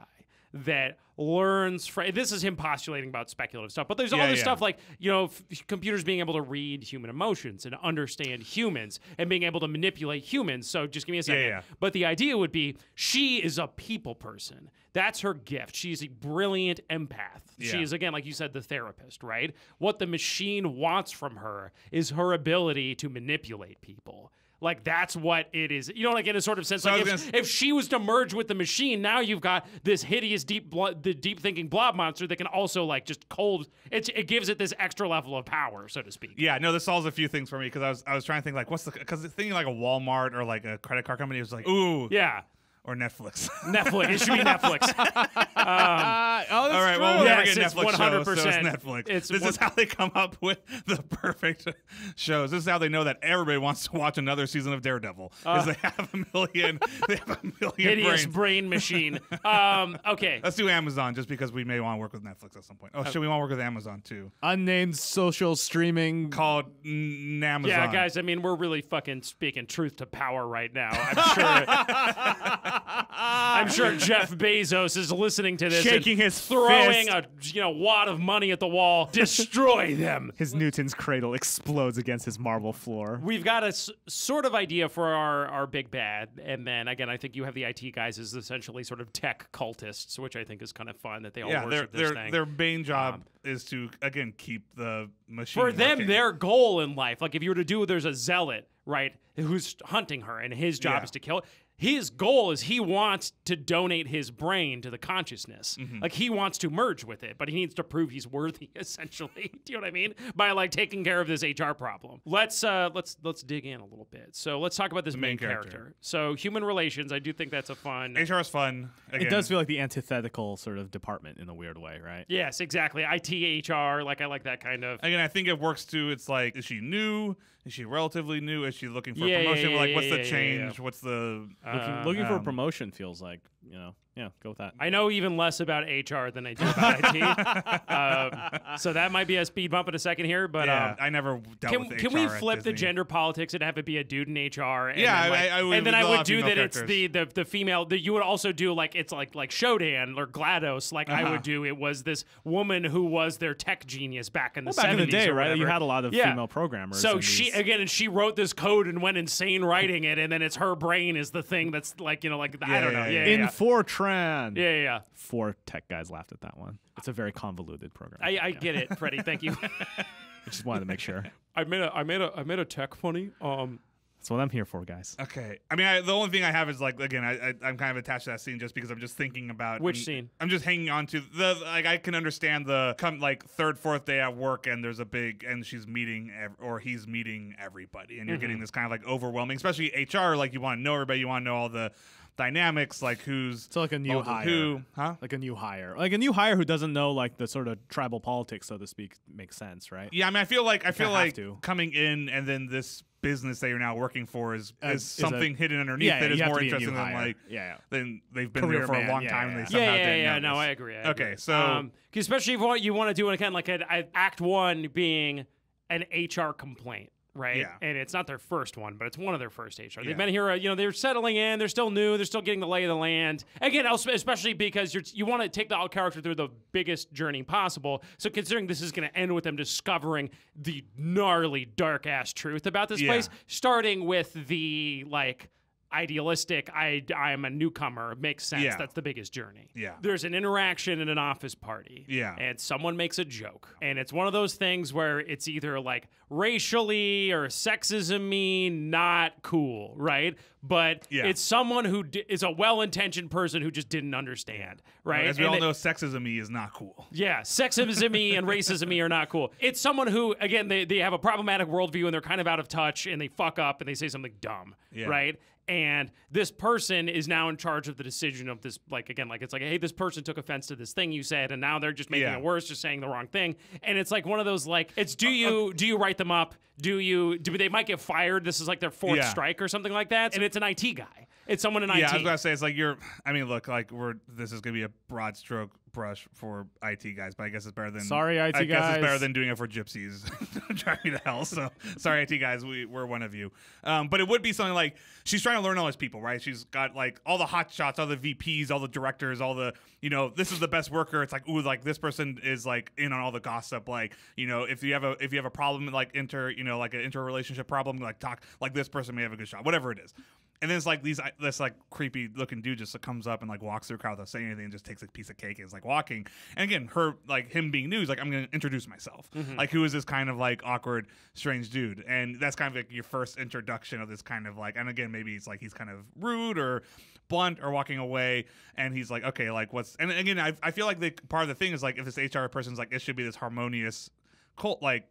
that learns from, this is him postulating about speculative stuff, but there's all this stuff like, you know, computers being able to read human emotions and understand humans and being able to manipulate humans. So just give me a second. But the idea would be she is a people person. That's her gift. She's a brilliant empath. She is, again, like you said, the therapist, right? What the machine wants from her is her ability to manipulate people. Like, that's what it is. You know, like, in a sort of sense, so like if she was to merge with the machine, now you've got this hideous deep thinking blob monster that can also, like, just cold. It gives it this extra level of power, so to speak. Yeah, no, this solves a few things for me, because I was trying to think, like, what's the, because thinking like a Walmart or like a credit card company was like, ooh. Yeah. Or Netflix. Netflix. It should be Netflix. All right. True. Well, we'll never get Netflix 100%. Shows, so it's Netflix. This is how they come up with the perfect shows. This is how they know that everybody wants to watch another season of Daredevil. Because they have a million hideous brain machine. Okay. Let's do Amazon, just because we may want to work with Netflix at some point. Oh, should we want to work with Amazon too? Unnamed social streaming called Namazon. Yeah, guys. I mean, we're really fucking speaking truth to power right now. I'm sure. I'm sure Jeff Bezos is listening to this, shaking his throwing fist, a wad of money at the wall. Destroy them. His Newton's cradle explodes against his marble floor. We've got a sort of idea for our big bad, and then again, I think you have the IT guys as essentially sort of tech cultists, which I think is kind of fun that they all worship this thing. Their main job is to again keep the machine for them working. Their goal in life, like if you were to do, there's a zealot, right, who's hunting her, and his job is to kill it. His goal is he wants to donate his brain to the consciousness. Like, he wants to merge with it, but he needs to prove he's worthy, essentially. Do you know what I mean? By, like, taking care of this HR problem. Let's dig in a little bit. So let's talk about this main character. So human relations, I do think that's a fun... HR is fun. Again. It does feel like the antithetical sort of department in a weird way, right? Yes, exactly. IT, HR, like, I like that kind of... Again, I think it works, too. It's like, is she new? Is she relatively new? Is she looking for a promotion? Like, what's the change? What's the... Looking for a promotion feels like, yeah, go with that. I know even less about HR than I do about IT. So that might be a speed bump in a second here, but... Yeah, I never dealt with HR. Can we flip the gender politics and have it be a dude in HR? And yeah, then I would do that characters. It's the female... That you would also do, like, it's like Shodan or GLaDOS, like I would do. It was this woman who was their tech genius back in the 70s. Back in the day, right? You had a lot of female programmers. So she wrote this code and went insane writing it, and then it's her brain is the thing that's like, I don't know. In Fortran. Yeah. Four tech guys laughed at that one. It's a very convoluted program. I get it, Freddie. Thank you. I just wanted to make sure. I made a tech funny. That's what I'm here for, guys. Okay. I mean, the only thing I have is, like, again, I'm kind of attached to that scene just because I'm just thinking about... Which scene? I'm just hanging on to the... Like, I can understand the, third, fourth day at work, and there's a big... And she's meeting... Or he's meeting everybody, and you're getting this kind of, like, overwhelming... Especially HR, like, you want to know everybody. You want to know all the... dynamics, like who's so like a new hire, who, huh? like a new hire who doesn't know, like, the sort of tribal politics, so to speak, makes sense, right? Yeah, I mean, I feel like coming in, and then this business that you're now working for is something hidden underneath that is more interesting than hire. Like than they've been career there for a long time. And they somehow didn't notice. No, I agree. Okay, so especially if what you want to do, and again, like Act One being an HR complaint. Right, and it's not their first one, but it's one of their first HR. They've been here, they're settling in, they're still new, they're still getting the lay of the land. Again, especially because you want to take the character through the biggest journey possible. So considering this is going to end with them discovering the gnarly, dark ass truth about this place, starting with the like idealistic, I am a newcomer, makes sense. Yeah. That's the biggest journey. Yeah. There's an interaction in an office party. Yeah. And someone makes a joke. And it's one of those things where it's either like racially or sexism-y, not cool, right? But yeah. It's someone who is a well-intentioned person who just didn't understand, right? As we all know, sexism-y is not cool. Yeah, sexism-y and racism-y are not cool. It's someone who, again, they have a problematic worldview and they're kind of out of touch and they fuck up and they say something dumb, yeah. Right? And this person is now in charge of the decision of this, like, again, like, it's like, hey, this person took offense to this thing you said, and now they're just making yeah. It worse, just saying the wrong thing. And it's like one of those, like, it's do you write them up? Do they might get fired? This is like their fourth yeah. strike or something like that. And it's an IT guy. It's someone in IT. Yeah, I was going to say, it's like I mean, look, like, this is going to be a broad stroke brush for IT guys, but I guess it's better than sorry IT guys. I guess it's better than doing it for gypsies. Drag Me to Hell. So sorry IT guys, we're one of you. But it would be something like she's trying to learn all these people, right? She's got like all the hot shots, all the VPs, all the directors, all the this is the best worker. It's like ooh, like this person is like in on all the gossip. Like if you have a problem like an interrelationship problem, like talk like this person may have a good shot, whatever it is. And then it's like this like creepy looking dude just comes up and like walks through the crowd without saying anything and just takes a piece of cake and is like walking. And again, him being new, he's like, I'm gonna introduce myself. Mm-hmm. Like who is this kind of like awkward, strange dude? And that's kind of like your first introduction of this kind of like, and again, maybe it's like he's kind of rude or blunt or walking away, and he's like, okay, like what's? And again, I feel like part of the thing is like if this HR person's like, it should be this harmonious cult like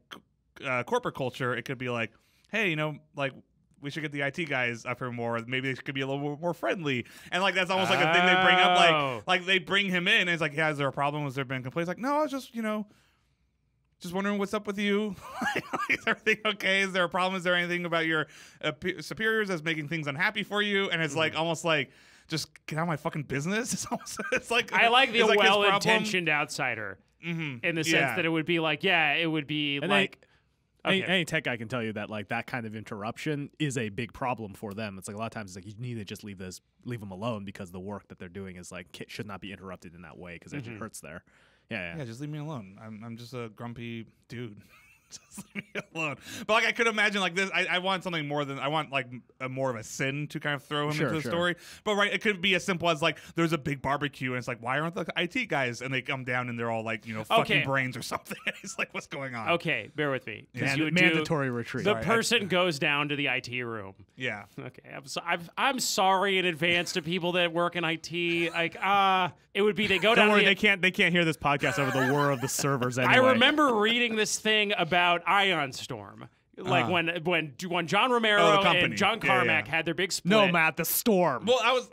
corporate culture. It could be like, hey, like, we should get the IT guys up here more. Maybe they could be a little more friendly. And like that's almost like a thing they bring up. Like they bring him in, and it's like, yeah, is there a problem? Has there been complaints? Like, no, I was just just wondering what's up with you. Is everything okay? Is there a problem? Is there anything about your superiors that's making things unhappy for you? And it's like almost like, just get out of my fucking business. It's almost, it's like I like the well-intentioned outsider in the sense that it would be like, yeah, it would be and like. Okay. Any tech guy can tell you that like that kind of interruption is a big problem for them. It's like a lot of times it's like you need to just leave them alone because the work that they're doing is like should not be interrupted in that way because it just hurts there. Yeah, just leave me alone. I'm just a grumpy dude. Just leave me alone. But like I could imagine like this. I want something more than I want like more of a sin to kind of throw him into the story. But right, it could be as simple as like there's a big barbecue and it's like why aren't the IT guys? And they come down and they're all like fucking brains or something. And he's like what's going on? Okay, bear with me. Yeah. You would mandatory retreat. The person goes down to the IT room. Yeah. Okay. I'm sorry in advance to people that work in IT. Like it would be they go down. Don't worry, they can't hear this podcast over the whir of the servers anyway. I remember reading this thing about Ion Storm, like when John Romero and John Carmack had their big split. No, Matt, the storm. Well, I was.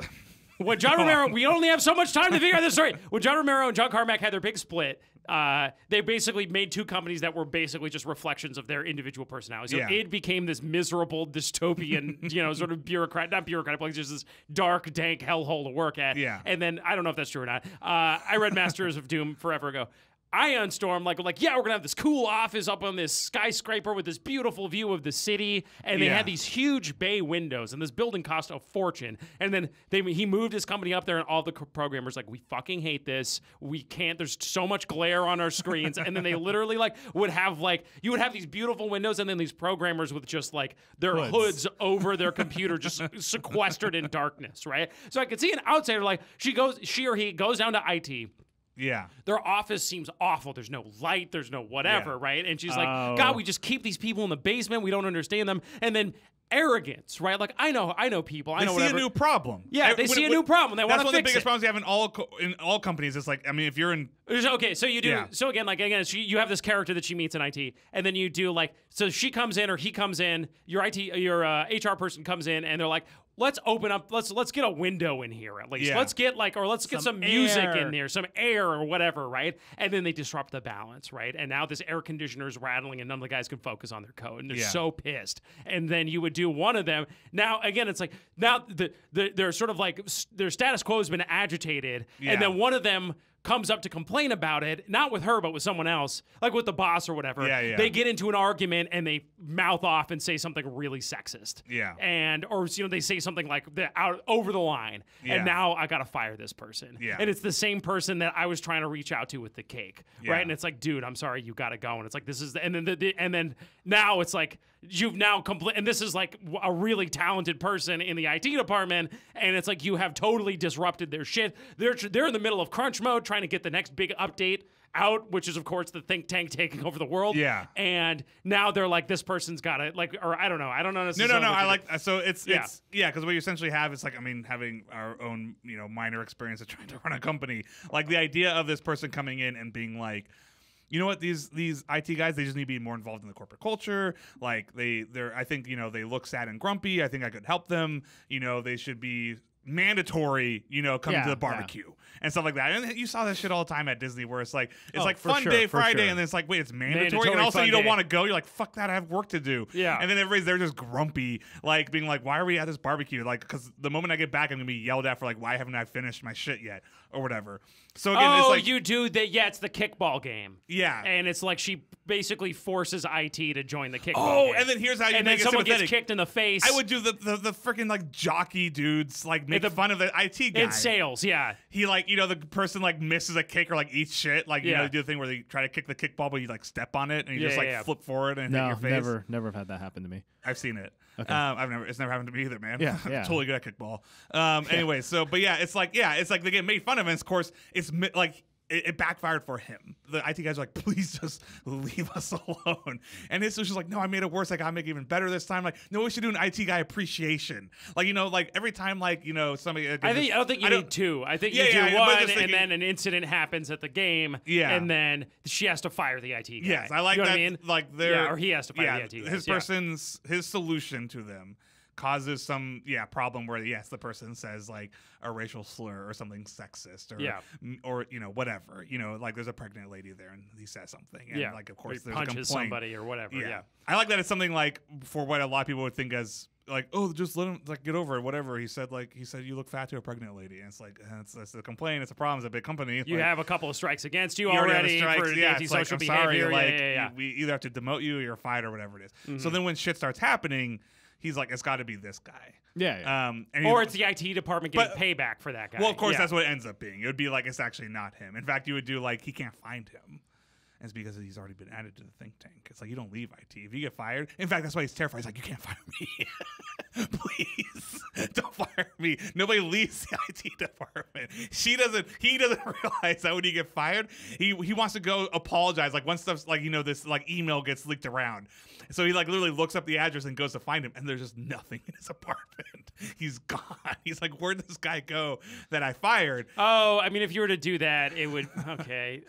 When John Romero, we only have so much time to figure out this story. When John Romero and John Carmack had their big split, they basically made two companies that were basically just reflections of their individual personalities. So it became this miserable dystopian, sort of not bureaucratic, like just this dark, dank hellhole to work at. Yeah. And then I don't know if that's true or not. I read Masters of Doom forever ago. Ion Storm, like, yeah, we're going to have this cool office up on this skyscraper with this beautiful view of the city. And they had these huge bay windows, and this building cost a fortune. And then he moved his company up there, and all the programmers like, we fucking hate this. We can't. There's so much glare on our screens. And then they literally, like, would have, like, you would have these beautiful windows, and then these programmers with just, like, their hoods over their computer just sequestered in darkness, right? So I could see an outsider, like, she or he goes down to IT. Yeah. Their office seems awful. There's no light. There's no whatever, right? And she's like, God, we just keep these people in the basement. We don't understand them. And then arrogance, right? Like, I know people. I know whatever. They see a new problem. Yeah, they see a new problem. They want to fix it. That's one of the biggest problems you have in all companies. It's like, I mean, if you're in... Okay, so you do... Yeah. So again, you have this character that she meets in IT, and then you do, like... So she comes in or he comes in, your HR person comes in, and they're like... Let's open up. Let's get a window in here at least. Yeah. Let's get some music in there, some air or whatever, right? And then they disrupt the balance, right? And now this air conditioner is rattling, and none of the guys can focus on their code, and they're so pissed. And then you would do one of them. Now again, it's like now they're sort of like their status quo has been agitated, and then one of them comes up to complain about it, not with her, but with someone else, like with the boss or whatever. Yeah, yeah. They get into an argument and they mouth off and say something really sexist. Yeah. And, or, you know, they say something like over the line. Yeah. And now I got to fire this person. Yeah. And it's the same person that I was trying to reach out to with the cake. Yeah. Right. And it's like, dude, I'm sorry, you got to go. And it's like, this is, and then now it's like, you've now complained, and this is like a really talented person in the IT department. And it's like, you have totally disrupted their shit. They're in the middle of crunch mode, trying to get the next big update out, which is, of course, the think tank taking over the world. Yeah. And now they're like, this person's got it, like, or I don't know. I don't know necessarily. No. I like, so it's yeah, because what you essentially have is like, I mean, having our own, you know, minor experience of trying to run a company, like the idea of this person coming in and being like, you know what, these IT guys, they just need to be more involved in the corporate culture. Like they're, I think, you know, they look sad and grumpy. I think I could help them. You know, they should be mandatory, you know, coming to the barbecue and stuff like that. And you saw that shit all the time at Disney, where it's like, it's like fun day Friday, and then it's like, wait, it's mandatory, and also you don't want to go. You're like, fuck that, I have work to do. Yeah. And then everybody's there just grumpy, like being like, why are we at this barbecue? Like, because the moment I get back, I'm gonna be yelled at for like, why haven't I finished my shit yet or whatever. So again, it's like, you do that. Yeah, it's the kickball game. Yeah. And it's like she basically forces IT to join the kickball. Oh, game. And then here's how you and make then it someone sympathetic. Gets kicked in the face. I would do the freaking like jockey dudes, like. Make the fun of the IT guy. In sales, yeah. He like, you know, the person like misses a kick or like eats shit. Like, you know, they do the thing where they try to kick the kickball, but you like step on it and you just like flip forward and hit your face. Never have had that happen to me. I've seen it. Okay. It's never happened to me either, man. Yeah, yeah. Totally good at kickball. Anyway, so, but yeah, it's like, they get made fun of, and of course, it's like, it backfired for him. The IT guys are like, please just leave us alone. And his solution's like, no, I made it worse. I gotta make it even better this time. Like, no, we should do an IT guy appreciation. Like, you know, like every time, like, you know, somebody. I don't think you need two. I think you do one, and then an incident happens at the game. Yeah. And then she has to fire the IT guy. Yes, I like, you know that. What I mean? Like, or he has to fire the IT guy. His solution to them causes some problem where the person says like a racial slur or something sexist, or or, you know, whatever, you know, like there's a pregnant lady there and he says something, and like, of course, there's a complaint, punches somebody or whatever. I like that it's something like, for what a lot of people would think as like, oh, just let him like get over it, whatever. He said you look fat to a pregnant lady, and it's like, that's a complaint, it's a problem, it's a big company. It's you have a couple of strikes against you already for antisocial behavior. We either have to demote you or you're fired or whatever it is. So then when shit starts happening, he's like, it's got to be this guy. Or it's the IT department getting payback for that guy. Well, of course, that's what it ends up being. It would be like, it's actually not him. In fact, you would do like, he can't find him. It's because he's already been added to the think tank. It's like, you don't leave IT. If you get fired, in fact, that's why he's terrified. He's like, you can't fire me. Please don't fire me. Nobody leaves the IT department. He doesn't realize that when you get fired, he wants to go apologize. Like, once stuff's like, you know, this like email gets leaked around. So he like literally looks up the address and goes to find him, and there's just nothing in his apartment. He's gone. He's like, where'd this guy go that I fired? Oh, I mean, if you were to do that, it would, okay.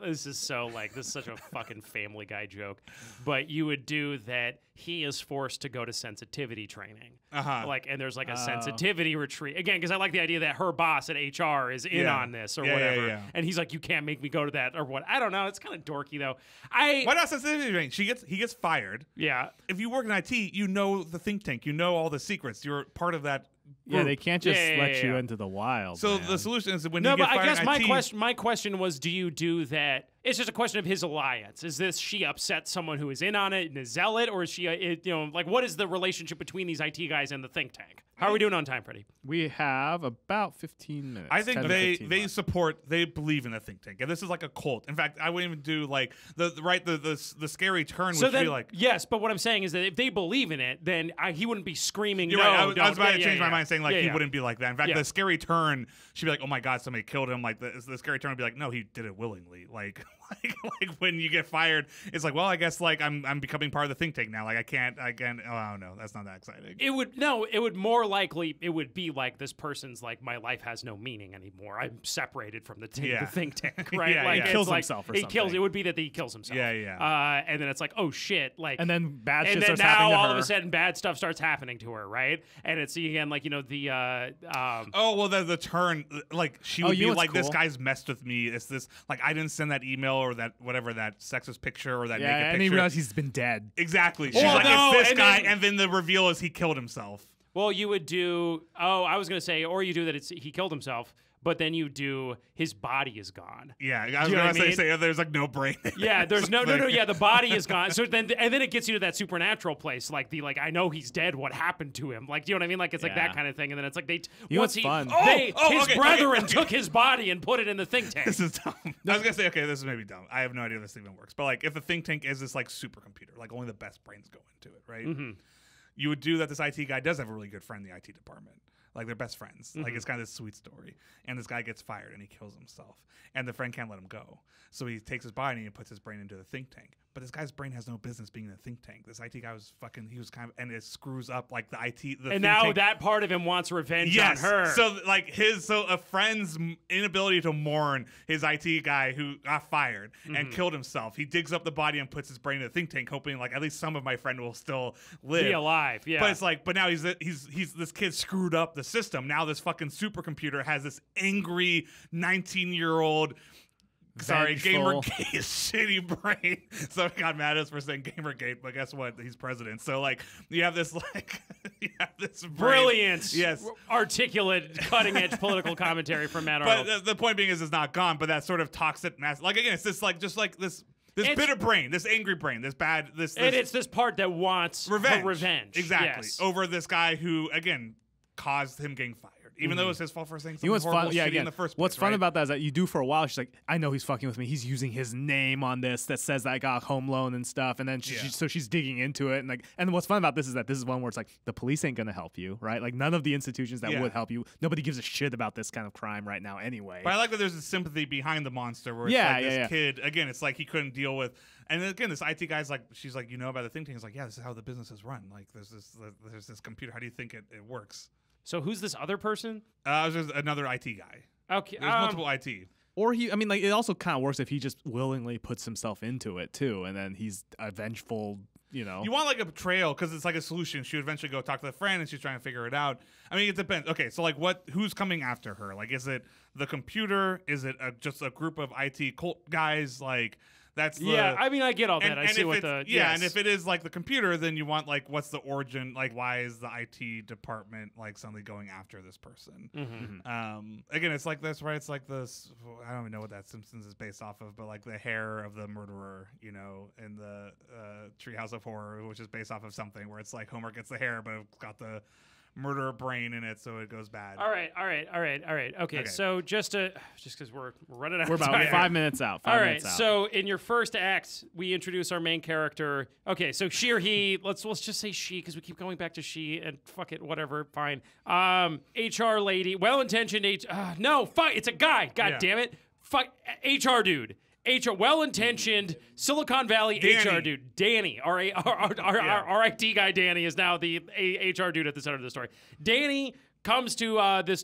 This is so like, this is such a fucking Family Guy joke, but you would do that. He is forced to go to sensitivity training, like, and there's like a sensitivity retreat again, because I like the idea that her boss at HR is in on this or whatever, and he's like, you can't make me go to that or what. I don't know. It's kind of dorky though. Why not sensitivity training? He gets fired. Yeah. If you work in IT, you know the think tank. You know all the secrets. You're part of that. Group. Yeah, they can't just let you into the wild. So the solution is when you get fired. I guess my question was, do you do that? It's just a question of his alliance. Is this, she upsets someone who is in on it and is zealot, or is she, you know, like, what is the relationship between these IT guys and the think tank? How are we doing on time, Freddie? We have about 15 minutes. I think they believe in the think tank, and this is like a cult. In fact, I wouldn't even do like the scary turn would be like, yes, but what I'm saying is that if they believe in it, then he wouldn't be screaming. You're right. I was about to change my mind, saying like he wouldn't be like that. In fact, the scary turn should be like, oh my god, somebody killed him. Like the scary turn would be like, no, he did it willingly. Like when you get fired, it's like, well, I guess like I'm becoming part of the think tank now. Like I can't. Oh, I don't know. That's not that exciting. It would more likely, it would be like, this person's like, my life has no meaning anymore. I'm separated from the think tank, right? Like, he kills himself or something. It would be that he kills himself. And then it's like, oh shit, like, and then bad shit starts happening to her. And then now all of a sudden bad stuff starts happening to her, right? And it's again like, you know, the the turn, like she would be like, this guy's messed with me. It's this, like, I didn't send that email or that whatever, that sexist picture or that naked picture. And he realized he's been dead. Exactly. She's like, it's this guy, and then the reveal is he killed himself. Well, you would do, or you do that, it's he killed himself, but then you do his body is gone. Yeah, I was gonna say there's like no brain. Yeah, there's no. Yeah, the body is gone. So then, and then it gets you to that supernatural place, like the I know he's dead. What happened to him? Like, do you know what I mean? Like it's like that kind of thing. And then it's like his brethren took his body and put it in the think tank. This is dumb. I was gonna say, okay, this is maybe dumb. I have no idea if this even works. But like, if the think tank is this like supercomputer, like only the best brains go into it, right? Mm-hmm. You would do that. This IT guy does have a really good friend in the IT department. Like, they're best friends. Mm-hmm. Like, it's kind of this sweet story. And this guy gets fired, and he kills himself. And the friend can't let him go. So he takes his body and he puts his brain into the think tank. But this guy's brain has no business being in the think tank. This IT guy was fucking, he was kind of, and it screws up, like, the IT, the think now tank. That part of him wants revenge on her. So, like, a friend's inability to mourn his IT guy who got fired and killed himself. He digs up the body and puts his brain in the think tank, hoping, like, at least some of my friend will still live. Be alive, yeah. But it's like, but now he's this kid screwed up the system. Now this fucking supercomputer has this angry 19-year-old... Sorry, Gamergate shitty brain. So I got mad at us for saying Gamergate, but guess what? He's president. So like you have this brilliant, articulate, cutting edge political commentary from Matt Arnold. But the point being is, it's not gone. But that sort of toxic mass, like again, it's this like just like this. This bitter brain, this angry brain, this bad, this and it's this part that wants revenge. Exactly. Yes. Over this guy who, again, caused him getting fired. Even though it's his fault for saying something horrible in the first place. What's fun about that is that you do for a while, she's like, I know he's fucking with me. He's using his name on this that says that I got a home loan and stuff. And then so she's digging into it. And like, and what's fun about this is that this is one where it's like, the police ain't going to help you, right? Like none of the institutions that would help you. Nobody gives a shit about this kind of crime right now anyway. But I like that there's a sympathy behind the monster where it's like this kid, again, it's like he couldn't deal with. And again, this IT guy's like, she's like, you know about the think tank. He's like, yeah, this is how the business is run. Like there's this computer. How do you think it works? So who's this other person? It was just another IT guy. Okay, there's multiple IT. Or he, I mean, like it also kind of works if he just willingly puts himself into it too, and then he's a vengeful. You know, you want like a betrayal because it's like a solution. She would eventually go talk to the friend, and she's trying to figure it out. I mean, it depends. Okay, so like, who's coming after her? Like, is it the computer? Is it just a group of IT cult guys? Like, that's I mean, I get all that. I see what the and if it is like the computer, then you want like, what's the origin? Like, why is the IT department like suddenly going after this person? Mm-hmm. Again, it's like this, right? It's like this. I don't even know what that Simpsons is based off of, but like the hair of the murderer, you know, in the Treehouse of Horror, which is based off of something where it's like Homer gets the hair, but it's got the murderer brain in it, so it goes bad. All right. Okay. So just because we're running out, we're about time. 5 minutes out. All right. So in your first act, we introduce our main character. Okay. So she or he. let's just say she, because we keep going back to she and fuck it, whatever. Fine. HR lady, well-intentioned. No, fuck. It's a guy. God damn it. Fuck. HR dude. Well-intentioned Silicon Valley HR dude. Danny, our IT guy Danny is now the HR dude at the center of the story. Danny comes to this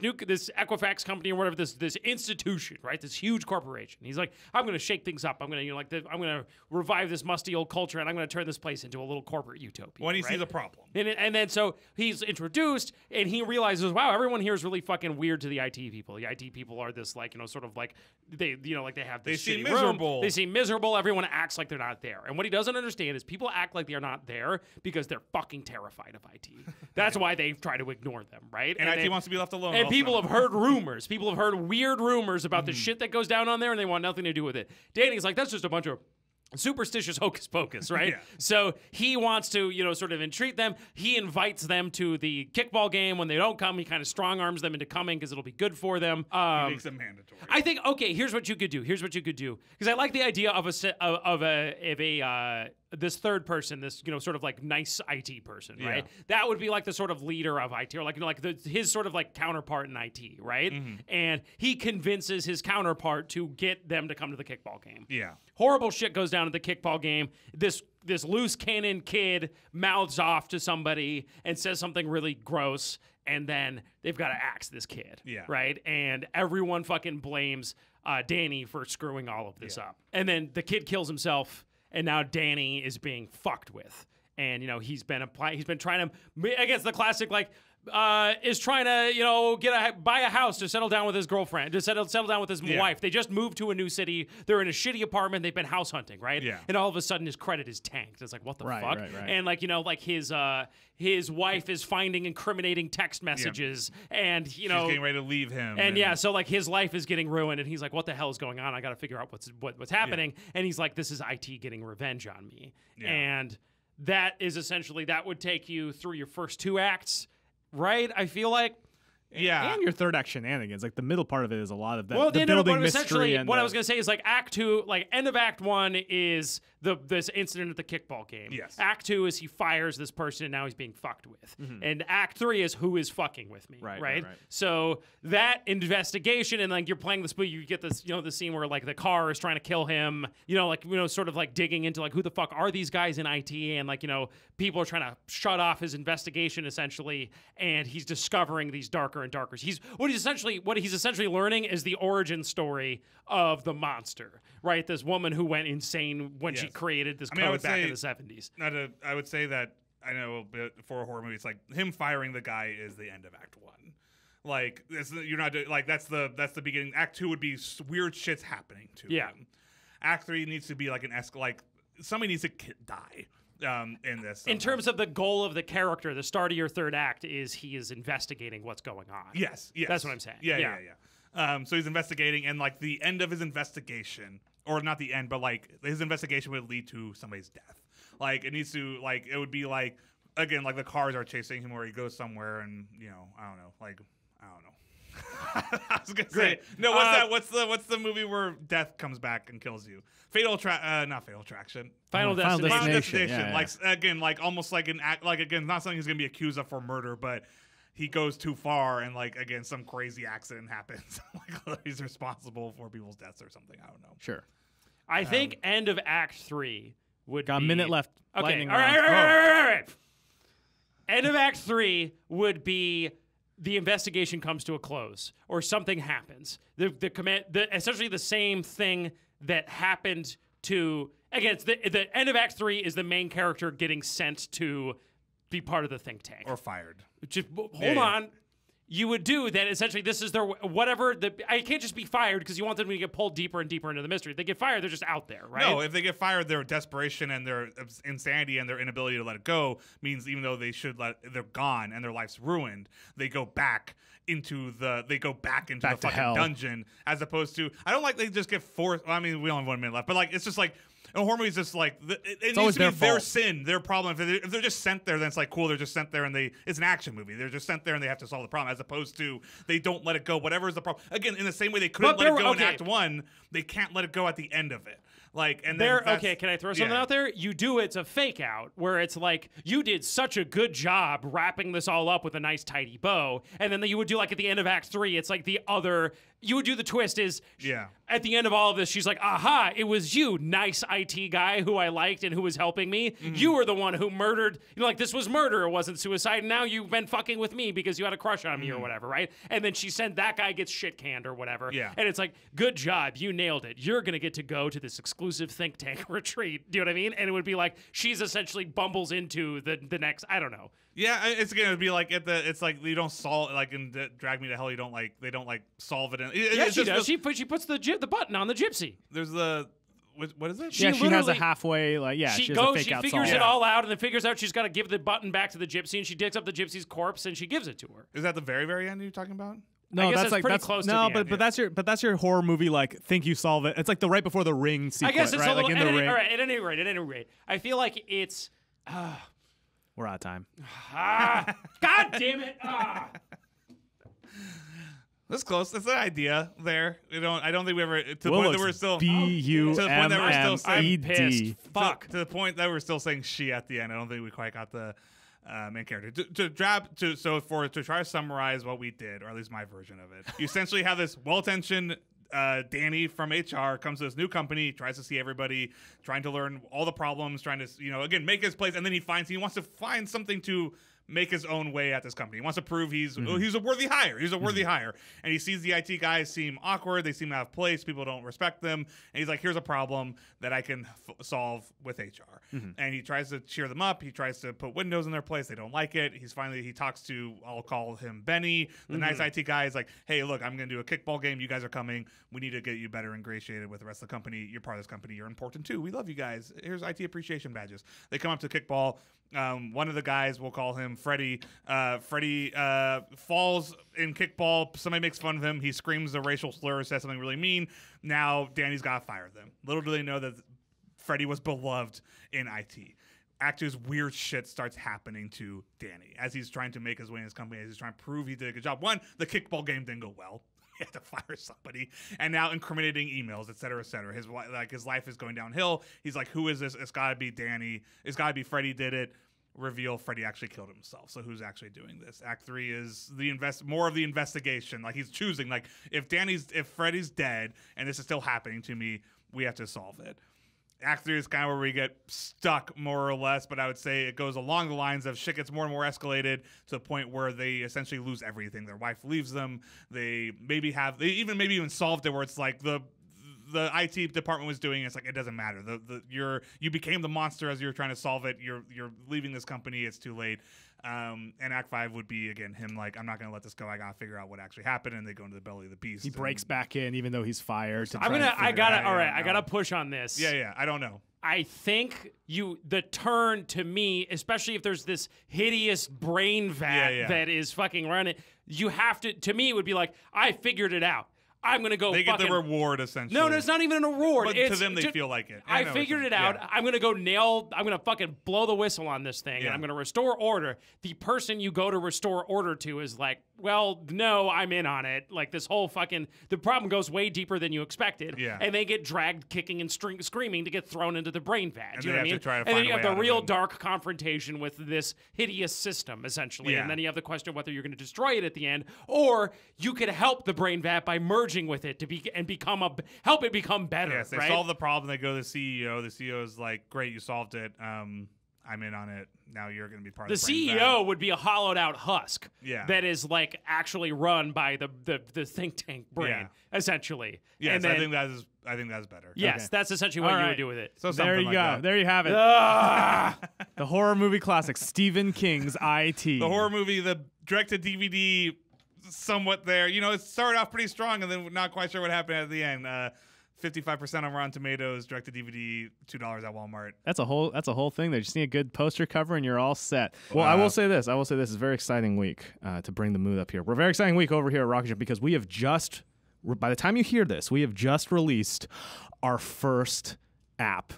Equifax company or whatever, this institution, right? This huge corporation. He's like, I'm going to shake things up. I'm going to I'm going to revive this musty old culture, and I'm going to turn this place into a little corporate utopia. When he sees a problem, and then so he's introduced, and he realizes, wow, everyone here is really fucking weird to the IT people. The IT people are this they have this shitty room. They seem miserable. Everyone acts like they're not there. And what he doesn't understand is people act like they are not there because they're fucking terrified of IT. That's why they try to ignore them, right? And IT wants to be left alone. And people have heard rumors. People have heard weird rumors about the shit that goes down on there, and they want nothing to do with it. Danny's like, that's just a bunch of superstitious hocus pocus, right? So he wants to, sort of entreat them. He invites them to the kickball game. When they don't come, he kind of strong arms them into coming because it'll be good for them. He makes them mandatory. I think, okay, here's what you could do. Because I like the idea of this third person, this sort of like nice IT person, right? That would be like the sort of leader of IT, or like his sort of like counterpart in IT, right? And he convinces his counterpart to get them to come to the kickball game. Horrible shit goes down at the kickball game. This loose cannon kid mouths off to somebody and says something really gross, and then they've got to axe this kid, right? And everyone fucking blames Danny for screwing all of this up, and then the kid kills himself. And now Danny is being fucked with. And, you know, he's been trying to, I guess the classic, like, is trying to, you know, buy a house to settle down with his girlfriend, to settle down with his wife. They just moved to a new city. They're in a shitty apartment. They've been house hunting, right? Yeah. And all of a sudden, his credit is tanked. It's like, what the fuck? Right. And, like, you know, like his wife is finding incriminating text messages, and, you know, she's getting ready to leave him. And yeah, so like his life is getting ruined, and he's like, what the hell is going on? I got to figure out what's happening. Yeah. And he's like, this is IT getting revenge on me, and that is essentially, that would take you through your first two acts. Right, I feel like, and your third act shenanigans, like the middle part of it is a lot of that. Well, the building mystery. And what I was gonna say is like act two, like end of act one is this incident at the kickball game. Yes. Act two is he fires this person and now he's being fucked with, and act three is who is fucking with me. Right. So that investigation, and like you're playing this, but you get this, you know, the scene where like the car is trying to kill him. You know, like, you know, sort of like digging into like who the fuck are these guys in IT, and like, you know, people are trying to shut off his investigation essentially, and he's discovering these darker and darker. What he's essentially learning is the origin story of the monster, right? This woman who went insane when she created this code back in the 70s. I would say that, I know for a horror movie, it's like him firing the guy is the end of act one. Like, you're not like, that's the beginning. Act two would be weird shit's happening to him. Act three needs to be like somebody needs to die. In this, in terms of the goal of the character, the start of your third act is he is investigating what's going on. Yes, that's what I'm saying. Yeah. So he's investigating, and like the end of his investigation, or not the end, but like his investigation would lead to somebody's death. Like it needs to, like it would be like, again, like the cars are chasing him, or he goes somewhere, and you know, I don't know. I was gonna say no. What's that? What's the movie where death comes back and kills you? Not Fatal Attraction. Final Destination. Yeah, Like not something he's gonna be accused of for murder, but he goes too far, and like again, some crazy accident happens. Like he's responsible for people's deaths or something. I don't know. Sure. I think end of Act Three would. Got a minute left. Okay. All right. End of Act Three would be. The investigation comes to a close, or something happens. Essentially the same thing that happened to, again, it's the end of Act 3 is the main character getting sent to be part of the think tank. Or fired. Hold on. You would do that, essentially, this is their, whatever, I can't just be fired because you want them to get pulled deeper and deeper into the mystery. If they get fired, they're just out there, right? No, if they get fired, their desperation and their insanity and their inability to let it go means even though they're gone and their life's ruined, they go back into the fucking hell. Dungeon as opposed to, I don't like they just get forced, well, I mean, we only have 1 minute left, but like, it's just like, and horror movies just like it needs to be their sin, their problem. If they're just sent there, then it's like cool. They're just sent there, and it's an action movie. They're just sent there, and they have to solve the problem. As opposed to they don't let it go. Whatever is the problem. Again, in the same way they couldn't let it go in Act One, they can't let it go at the end of it. Like and there. Okay, can I throw something out there? You do it's a fake out where it's like you did such a good job wrapping this all up with a nice tidy bow, and then you would do like at the end of Act Three, it's like the other. You would do the twist is at the end of all of this, she's like, aha, it was you, nice IT guy who I liked and who was helping me. Mm-hmm. You were the one who murdered. You know, like, this was murder. It wasn't suicide. And now you've been fucking with me because you had a crush on me or whatever, right? And then she sent that guy gets shit canned or whatever. Yeah. And it's like, good job. You nailed it. You're going to get to go to this exclusive think tank retreat. Do you know what I mean? And it would be like she's essentially bumbles into the next, I don't know. Yeah, it's going to be like it's like you don't solve like in Drag Me to Hell. You don't like they don't like solve it. She does. She puts the button on the gypsy. There's the what is it? She has a halfway like she figures it all out and then figures out she's got to give the button back to the gypsy and she digs up the gypsy's corpse and she gives it to her. Is that the very end you're talking about? No, I guess that's like pretty close. That's your horror movie. Like, think you solve it? It's like the right before the ring sequence. I guess it's right? Like in the ring. All right. At any rate, I feel like it's. We're out of time. God damn it! That's close. That's an idea there. I don't think we ever to the point that we're still pissed. Fuck. To the point that we're still saying she at the end. I don't think we quite got the main character. So to try to summarize what we did, or at least my version of it, you essentially have this well-tensioned Danny from HR comes to this new company, tries to see everybody, trying to learn all the problems, trying to, you know, again, make his place, and then he wants to find something to make his own way at this company. He wants to prove he's a worthy hire. He's a worthy hire. And he sees the IT guys seem awkward. They seem out of place. People don't respect them. And he's like, here's a problem that I can solve with HR. And he tries to cheer them up. He tries to put windows in their place. They don't like it. He's finally, he talks to, I'll call him Benny, the nice IT guy. Is like, hey, look, I'm going to do a kickball game. You guys are coming. We need to get you better ingratiated with the rest of the company. You're part of this company. You're important too. We love you guys. Here's IT appreciation badges. They come up to kickball. One of the guys, we'll call him Freddie. Freddie falls in kickball. Somebody makes fun of him. He screams a racial slur, says something really mean. Now Danny's got to fire them. Little do they know that Freddie was beloved in IT. Actors, weird shit starts happening to Danny as he's trying to make his way in his company, as he's trying to prove he did a good job. One, the kickball game didn't go well. He had to fire somebody, and now incriminating emails, et cetera, et cetera. His life is going downhill. He's like, who is this? It's got to be Danny. It's got to be Freddie did it. Reveal Freddie actually killed himself. So who's actually doing this? Act three is the more of the investigation. Like he's choosing. Like if Freddie's dead and this is still happening to me, we have to solve it. Act three is kind of where we get stuck more or less, but I would say it goes along the lines of shit gets more and more escalated to the point where they essentially lose everything. Their wife leaves them. They maybe even solved it where it's like the IT department was doing. It's like it doesn't matter. You became the monster as you were trying to solve it. You're leaving this company. It's too late. And Act 5 would be, again, him like, I'm not going to let this go. I got to figure out what actually happened, and they go into the belly of the beast. He breaks back in even though he's fired. I got to push on this. Yeah, I don't know. I think the turn to me, especially if there's this hideous brain vat that is fucking running, you have to me it would be like, I figured it out. I'm going to go. They get the reward, essentially. No, it's not even an award. But to them, they feel like it. I figured it out. Yeah. I'm going to go I'm going to fucking blow the whistle on this thing, and I'm going to restore order. The person you go to restore order to is like, well, no, I'm in on it. Like, this whole fucking, the problem goes way deeper than you expected. Yeah. And they get dragged kicking and screaming to get thrown into the brain vat. And you know what I mean? And then you have the real dark confrontation with this hideous system, essentially. Yeah. And then you have the question of whether you're going to destroy it at the end, or you could help the brain vat by merging with it help it become better. Yes, they solve the problem. They go to the CEO. The CEO is like, great, you solved it. I'm in on it. Now you're going to be part of the CEO would be a hollowed out husk that is like actually run by the think tank brain essentially. Yeah, and so then, I think that's better. Yes, that's essentially what you would do with it. So there you go. That. There you have it. The horror movie classic, Stephen King's I.T. The horror movie, the direct to DVD, somewhat there. You know, it started off pretty strong and then not quite sure what happened at the end. 55% on Rotten Tomatoes, direct-to-DVD, $2 at Walmart. That's a whole thing. They just need a good poster cover, and you're all set. Well, wow. I will say this is a very exciting week to bring the mood up here. We're a very exciting week over here at Rocket Ship because we have just, by the time you hear this, we have just released our first app.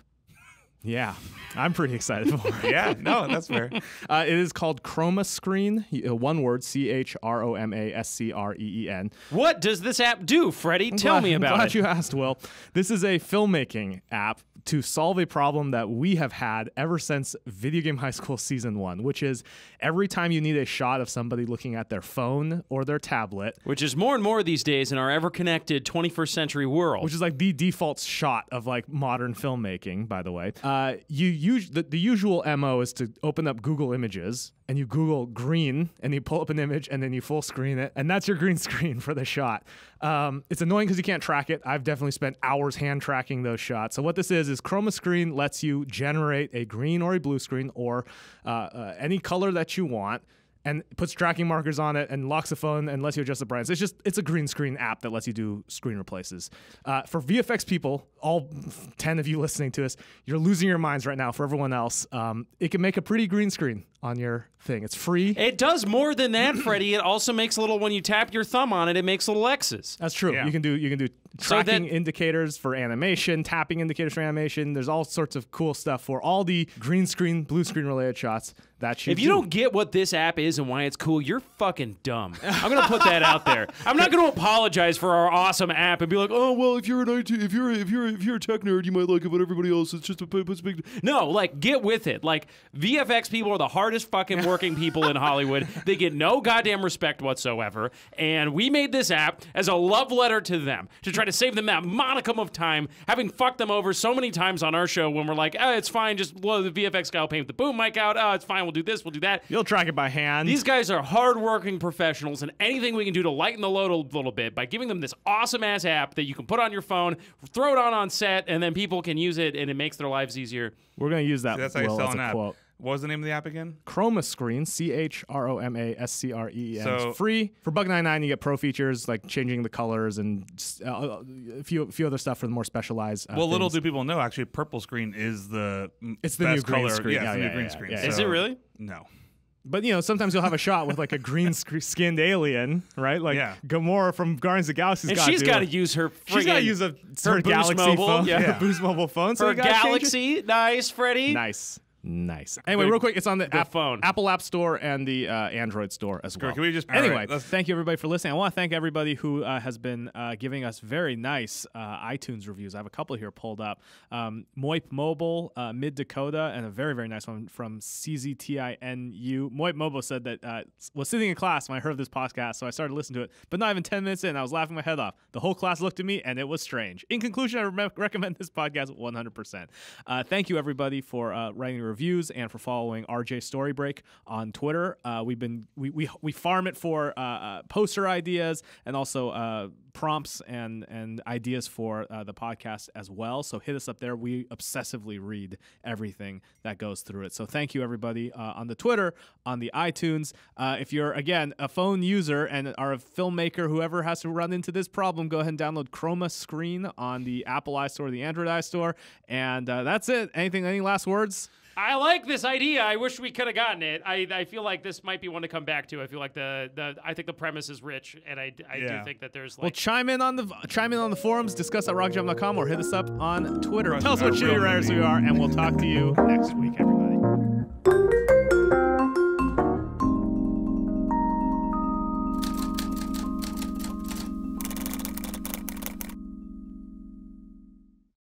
Yeah, I'm pretty excited for it. Yeah, no, that's fair. It is called Chroma Screen, one word, CHROMASCREEN. What does this app do, Freddie? Tell me about it. I'm glad you asked, Will. This is a filmmaking app to solve a problem that we have had ever since Video Game High School Season 1, which is every time you need a shot of somebody looking at their phone or their tablet. Which is more and more these days in our ever-connected 21st century world. Which is like the default shot of like modern filmmaking, by the way. The usual MO is to open up Google Images, and you Google green, and you pull up an image, and then you full screen it, and that's your green screen for the shot. It's annoying because you can't track it. I've definitely spent hours hand tracking those shots. So what this is Chroma Screen lets you generate a green or a blue screen or any color that you want, and puts tracking markers on it and locks the phone and lets you adjust the brightness. It's a green screen app that lets you do screen replaces. For VFX people, all 10 of you listening to us, you're losing your minds right now. For everyone else, it can make a pretty green screen on your thing. It's free. It does more than that, Freddie. It also makes a little, when you tap your thumb on it, it makes little X's. That's true. Yeah. You can do tracking indicators for animation, tapping indicators for animation. There's all sorts of cool stuff for all the green screen, blue screen related shots. If you don't get what this app is and why it's cool, you're fucking dumb. I'm gonna put that out there. I'm not gonna apologize for our awesome app and be like, oh well, if you're an IT, if you're a tech nerd, you might like it, but everybody else it's just a big. No, like get with it. Like VFX people are the hardest fucking working people in Hollywood. They get no goddamn respect whatsoever, and we made this app as a love letter to them to try. try to save them that modicum of time, having fucked them over so many times on our show when we're like, oh, it's fine, just blow the VFX guy will paint the boom mic out, oh, it's fine, we'll do this, we'll do that. You'll track it by hand. These guys are hardworking professionals, and anything we can do to lighten the load a little bit by giving them this awesome-ass app that you can put on your phone, throw it on set, and then people can use it, and it makes their lives easier. We're going to use that. See, that's how you sell an app. Quote. What was the name of the app again? Chroma Screen, ChromaScreen. So it's free. For $1.99, you get pro features like changing the colors and a few other stuff for the more specialized. Well, little do people know, actually, purple screen is the best new green screen. Yeah, it's the new green screen. Is it really? No. But, you know, sometimes you'll have a shot with, like, a green-skinned alien, right? Like, Gamora from Guardians of the Galaxy. And she's got to use her friggin'... She's got to use her Galaxy mobile phone. Yeah. Her Boost mobile phone. So her Galaxy. Nice, Freddie. Nice. Nice. Anyway, real quick, it's on the Apple App Store and the Android Store as well. Can we just, anyway, right, thank you, everybody, for listening. I want to thank everybody who has been giving us very nice iTunes reviews. I have a couple here pulled up. Moip Mobile, Mid Dakota, and a very, very nice one from CZTINU. Moip Mobile said that was sitting in class when I heard of this podcast, so I started listening to it, but not even 10 minutes in, I was laughing my head off. The whole class looked at me, and it was strange. In conclusion, I recommend this podcast 100%. Thank you, everybody, for writing a reviews and for following RJ Storybreak on Twitter. We farm it for poster ideas and also prompts and ideas for the podcast as well. So hit us up there. We obsessively read everything that goes through it. So thank you, everybody, on the Twitter, on the iTunes. If you're, again, a phone user and are a filmmaker, whoever has to run into this problem, go ahead and download Chroma Screen on the Apple iStore, the Android iStore. And that's it. Any last words? I like this idea. I wish we could have gotten it. I feel like this might be one to come back to. I feel like I think the premise is rich, and I do think that there's like. Well, chime in on the forums, discuss at rockjump.com, or hit us up on Twitter. Tell us what shitty writers we are, and we'll talk to you next week.